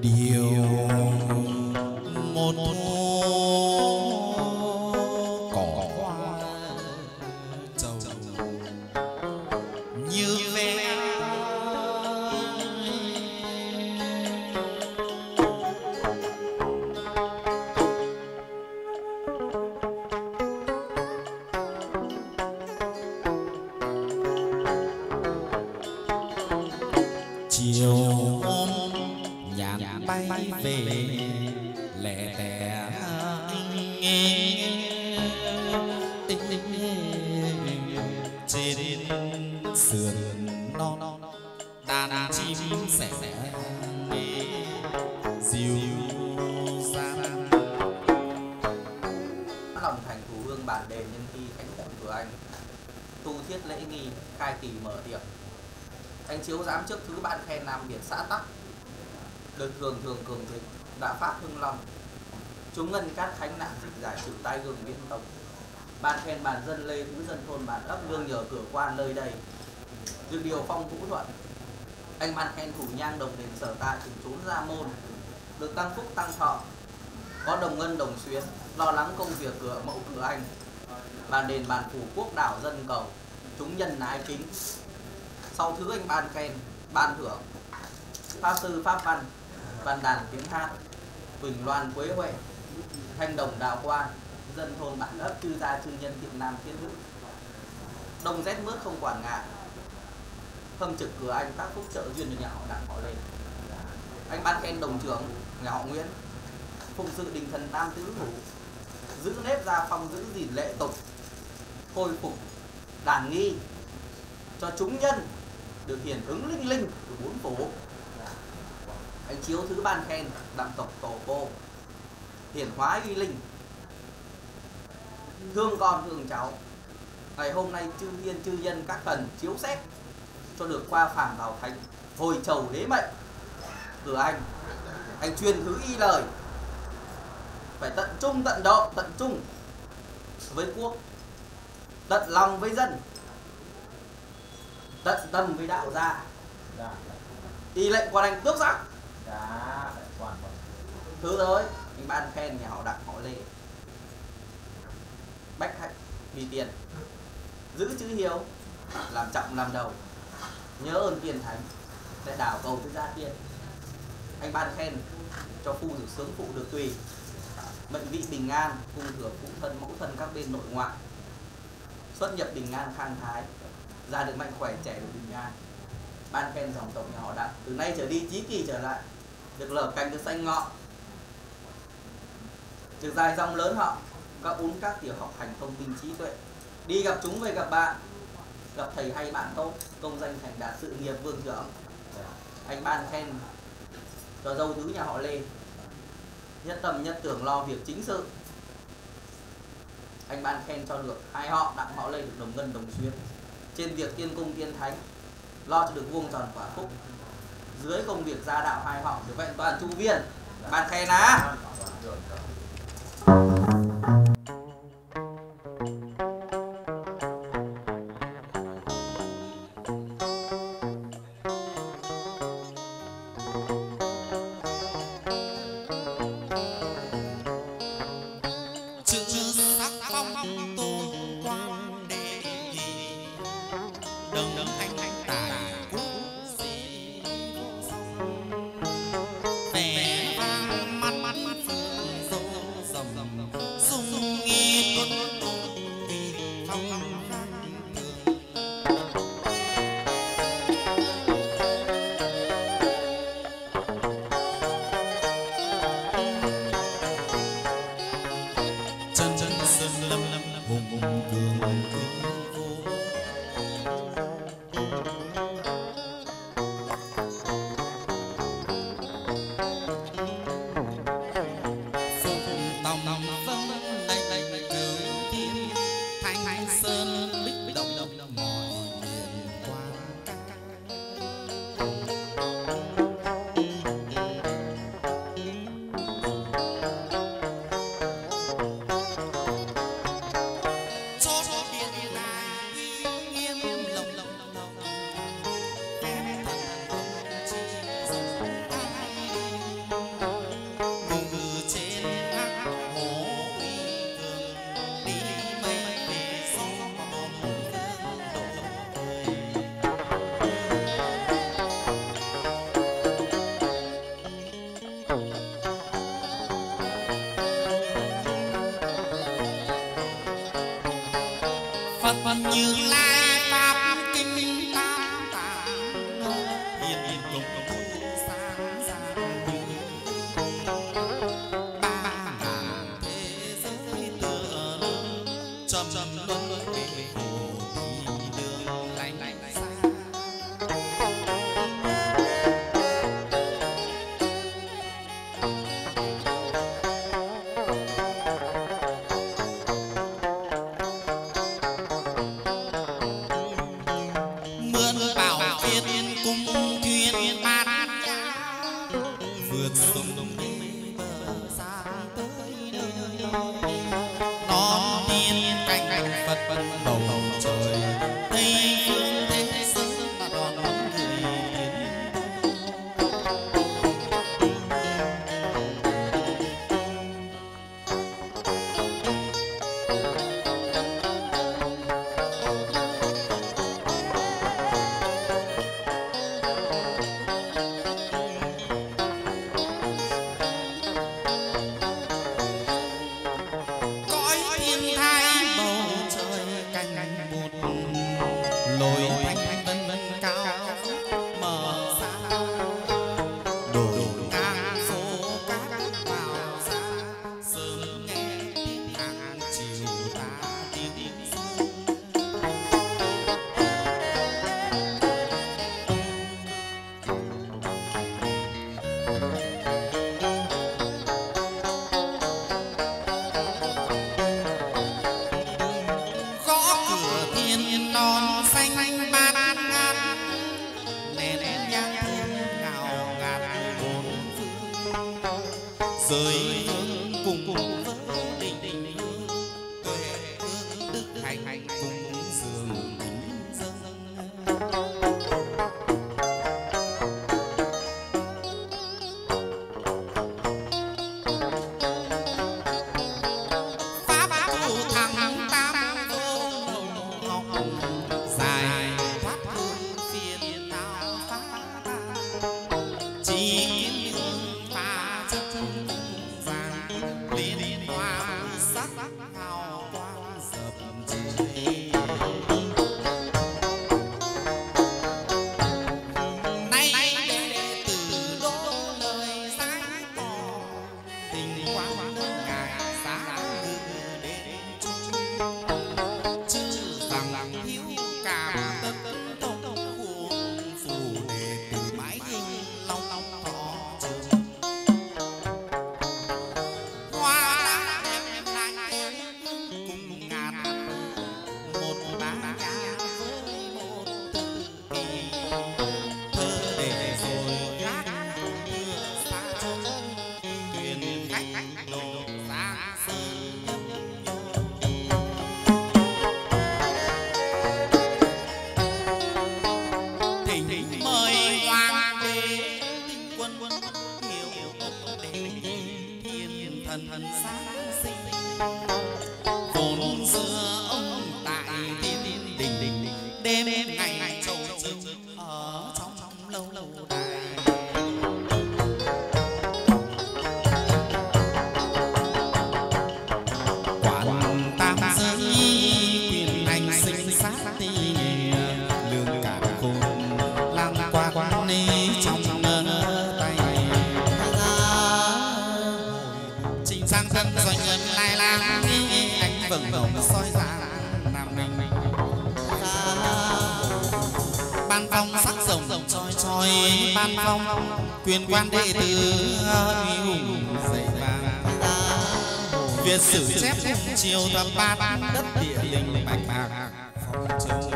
Điều về lẻ tẻ nghe trên sườn non đàn chim sẻ diêu ra lòng thành thú hương bản đền nhân thi thánh tận của anh tu thiết lễ nghi khai kỳ mở tiệc anh chiếu giám trước thứ bạn khen Nam Việt xã tắc đời thường cường thịnh đã phát hưng long chúng ngân các khánh nạn dịch giải trừ tai gương viễn tông ban khen bản dân lê thứ dân thôn bản ấp lương nhờ cửa quan nơi đây dự điều phong vũ thuận anh ban khen thủ nhang đồng đền sở tại tỉnh trốn Gia Môn được tăng phúc tăng thọ có đồng ngân đồng xuyến lo lắng công việc cửa mẫu cửa anh bàn đền bản phủ quốc đảo dân cầu chúng nhân ái kính sau thứ anh ban khen ban thưởng pháp sư pháp văn văn đàn tiếng hát Quỳnh Loan Quế Huệ Thanh Đồng Đạo Quan dân thôn bản ấp chư gia chư nhân tiệm nam thiên hữu đông rét mướt không quản ngại khâm trực cửa anh tác phúc trợ duyên cho nhà họ Đặng họ Lê anh ban khen đồng trưởng nhà họ Nguyễn phụng sự đình thần tam tứ hủ giữ nếp gia phong giữ gìn lệ tục khôi phục đàn nghi cho chúng nhân được hiển ứng linh linh của bốn phố anh chiếu thứ ban khen đặng tộc tổ cô hiển hóa uy linh thương con thương cháu ngày hôm nay chư thiên chư dân các thần chiếu xét cho được qua phàm vào thánh hồi chầu đế mệnh từ anh truyền thứ y lời phải tận trung tận độ tận trung với quốc tận lòng với dân tận tâm với đạo gia y lệnh quan anh tước giặc thứ tới anh ban khen nhà họ Đặng họ Lê bách hạnh vì tiền giữ chữ hiếu làm trọng làm đầu nhớ ơn tiền thánh lại đảo cầu với gia tiên anh ban khen cho phu dự sướng phụ được tùy mệnh vị bình an cung thừa phụ thân mẫu thân các bên nội ngoại xuất nhập bình an khang thái ra được mạnh khỏe trẻ được bình an ban khen dòng tộc nhà họ Đặng từ nay trở đi chí kỳ trở lại được lở cành được xanh ngọ được dài dòng lớn họ các uống các tiểu học hành thông minh trí tuệ đi gặp chúng về gặp bạn gặp thầy hay bạn tốt công danh thành đạt sự nghiệp vương trưởng anh ban khen cho dâu thứ nhà họ Lê nhất tâm nhất tưởng lo việc chính sự anh ban khen cho được hai họ Đặng họ Lê được đồng ngân đồng xuyên trên việc tiên công tiên thánh lo cho được vuông tròn quả phúc dưới công việc gia đạo hai họ được vẹn toàn chu viên ban khen á. Hãy subscribe cho kênh Ghiền Mì Gõ để không bỏ lỡ những video hấp dẫn. Quyền quan đệ tử uy hùng dày vàng, Việt sử chép triều thập bát, đất địa linh bạch bạc phong châu.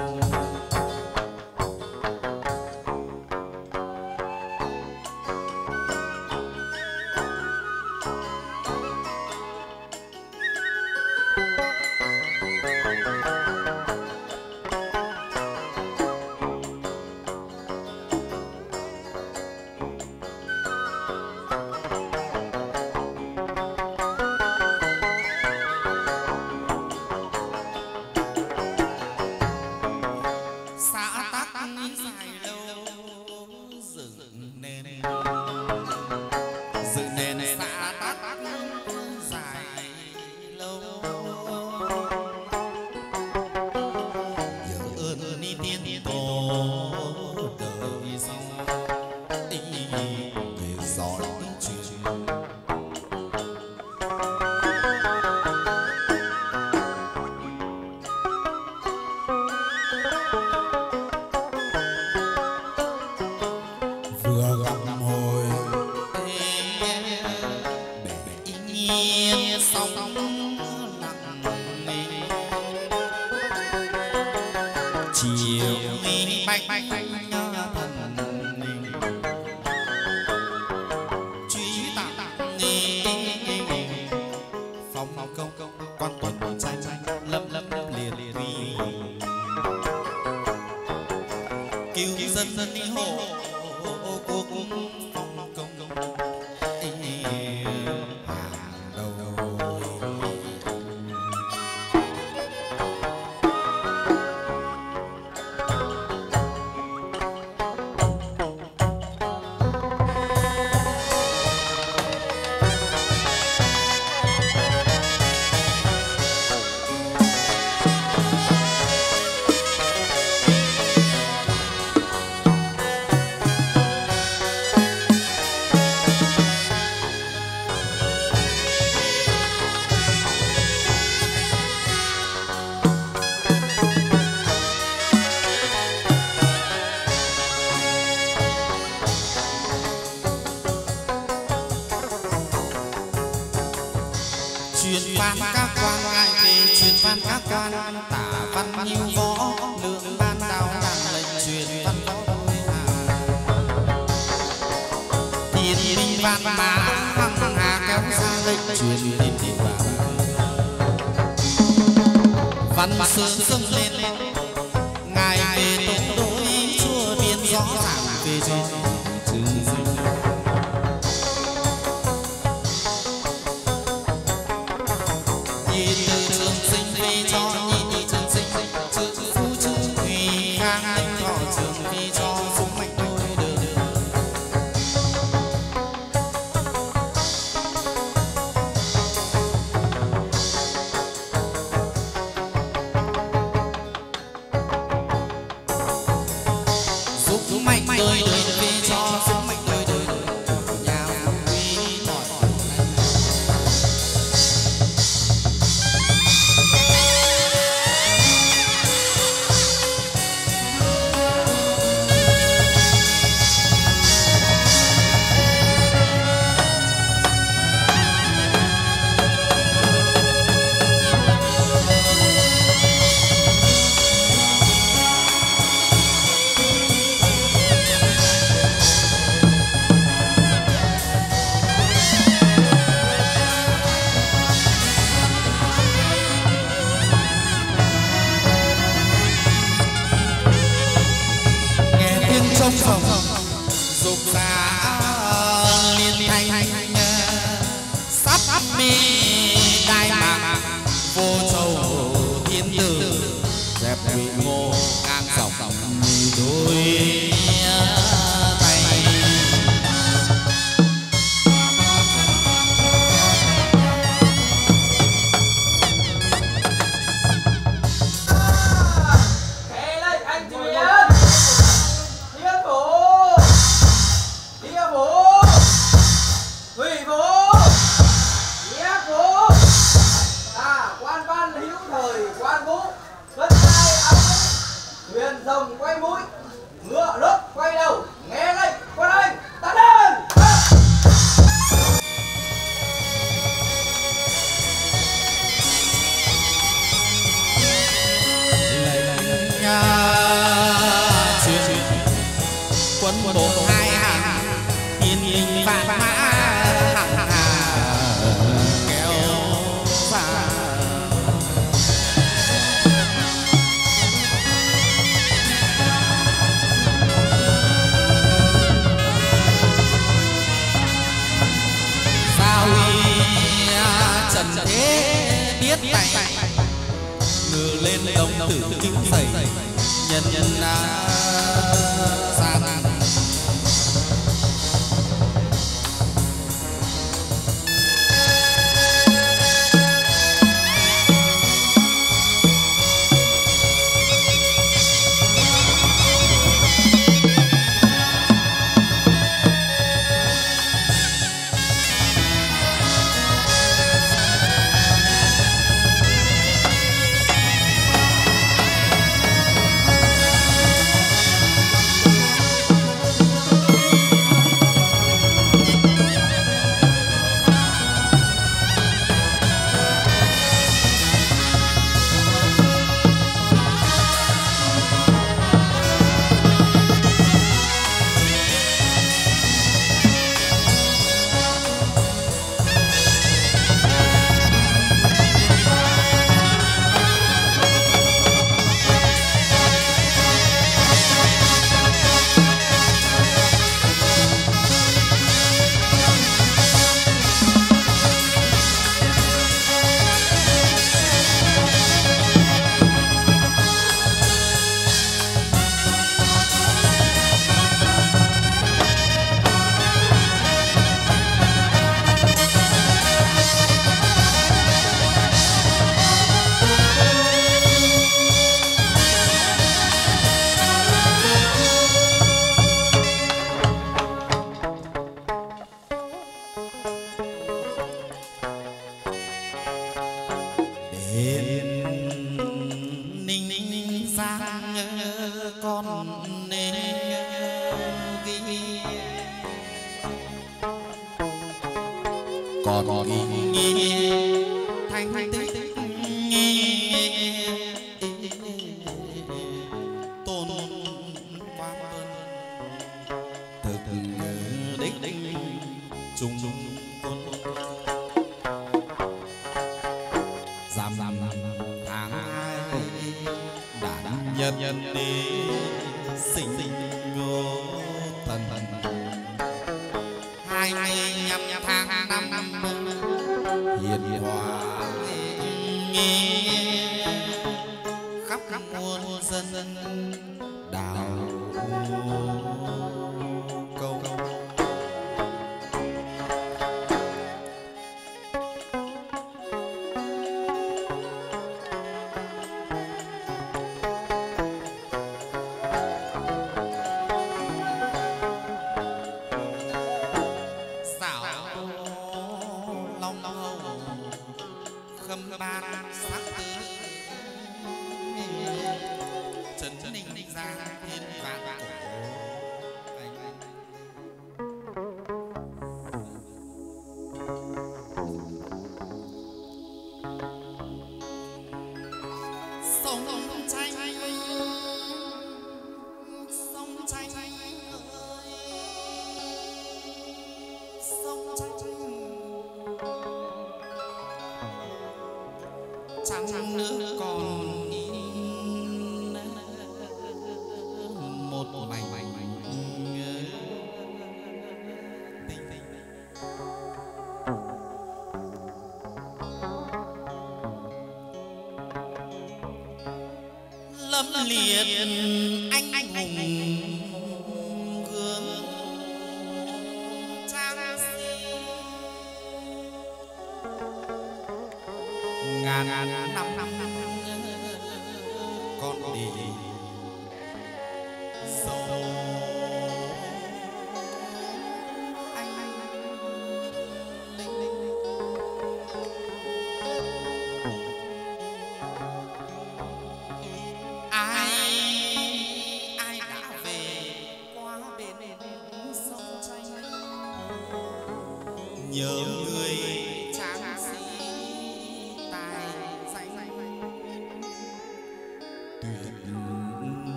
nhiên sóng lặng chiều bạch dân đi hộ quốc phong công hàng đầu. Hãy subscribe cho kênh Ghiền Mì Gõ để không bỏ lỡ những video hấp dẫn.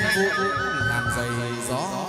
vũ làm giày gió.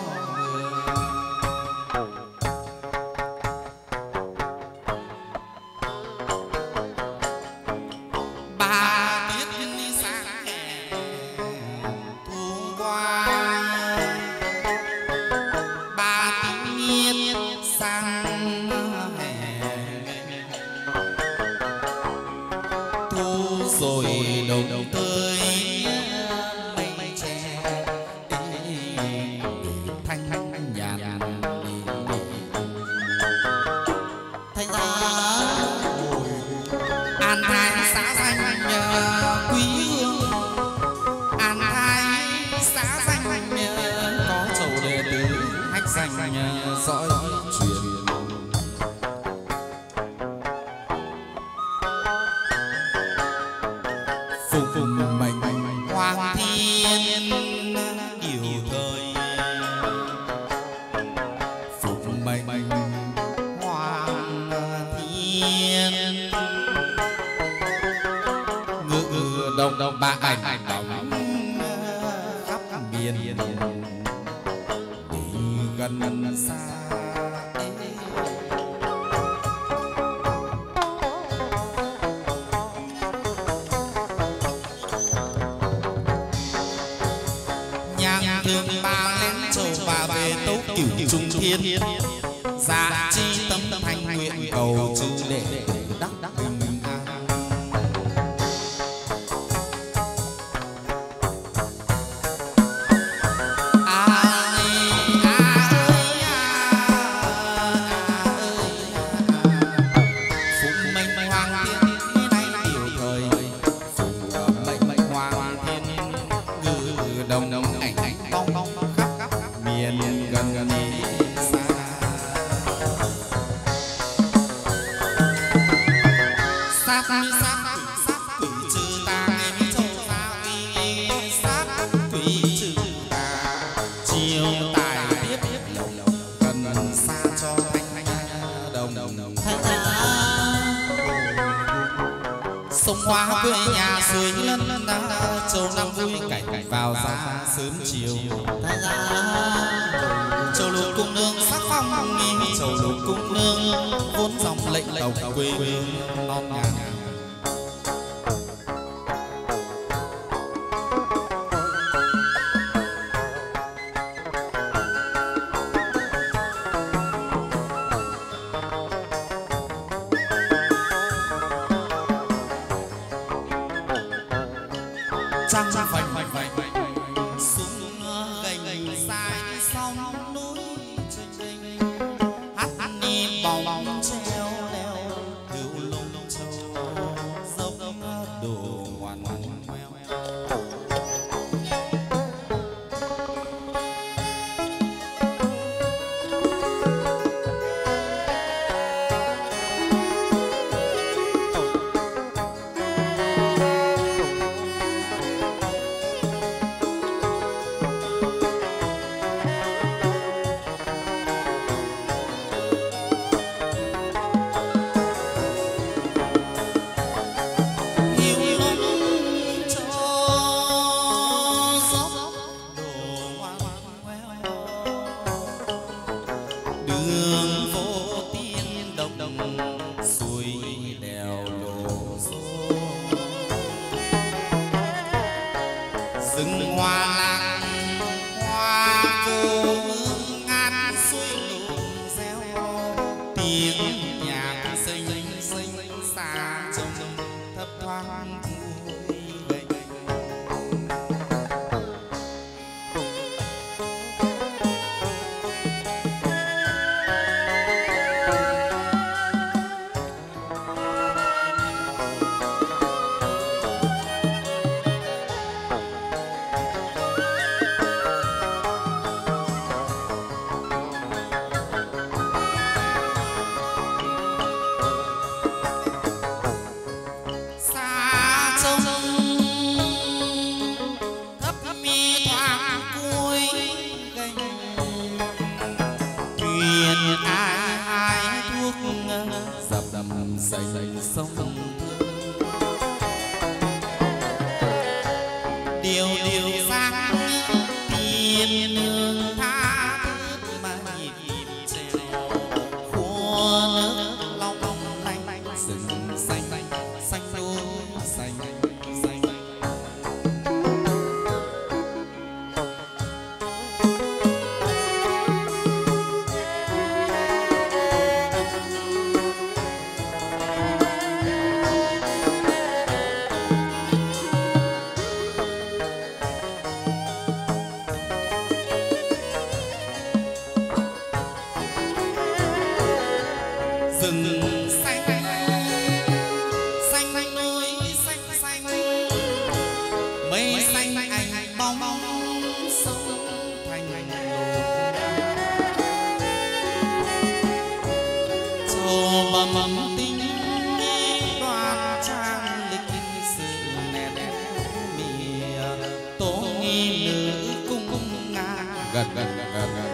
Điều sang mầm tính đoan trang lịch sự nét mìa tố nghi nữ cung nga gần tuyệt thiết là vàng.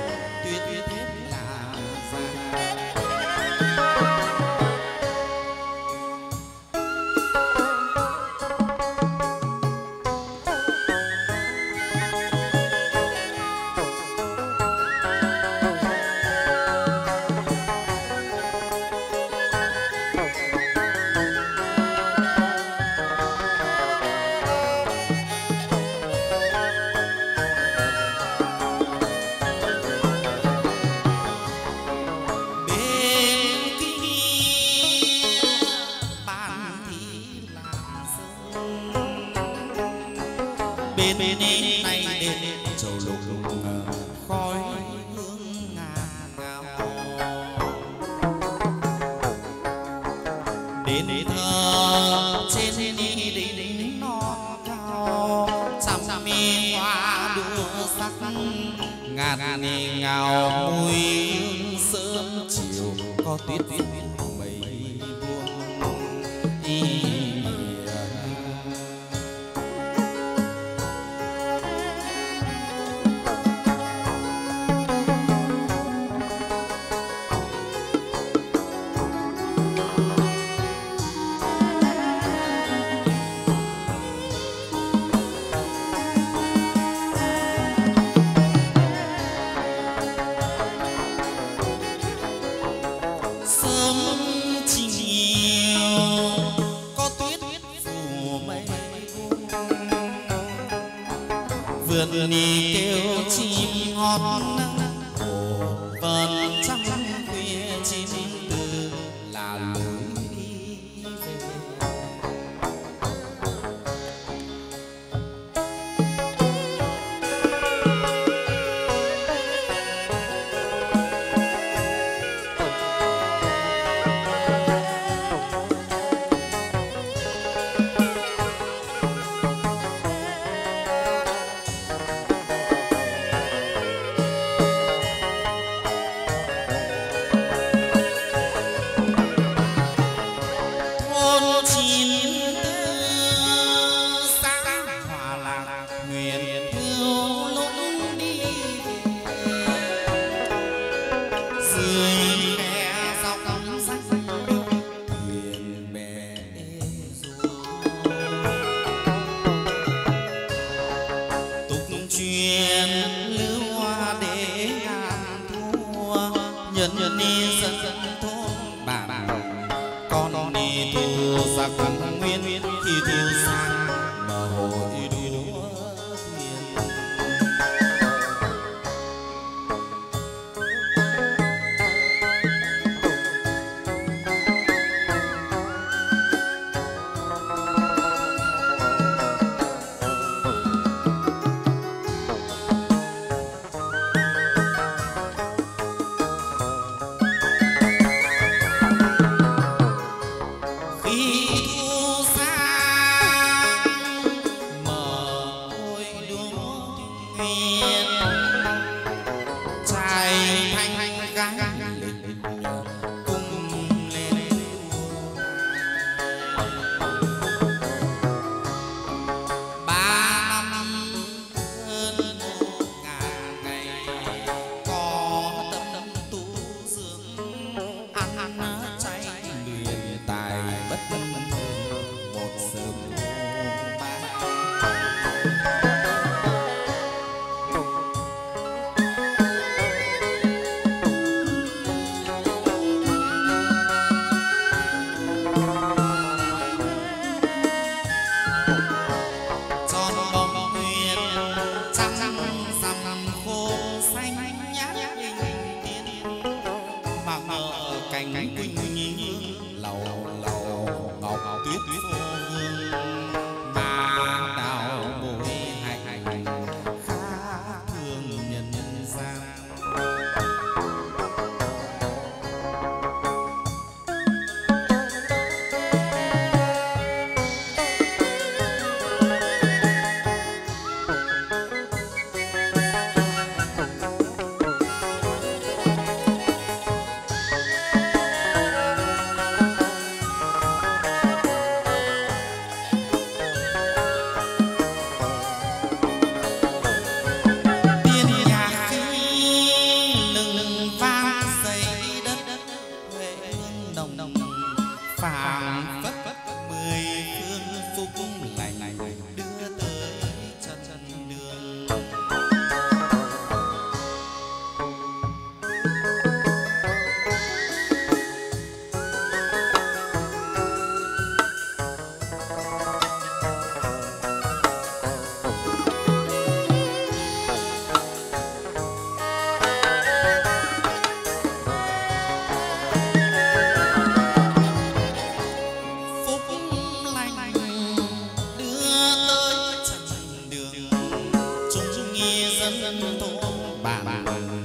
dân thôn bản.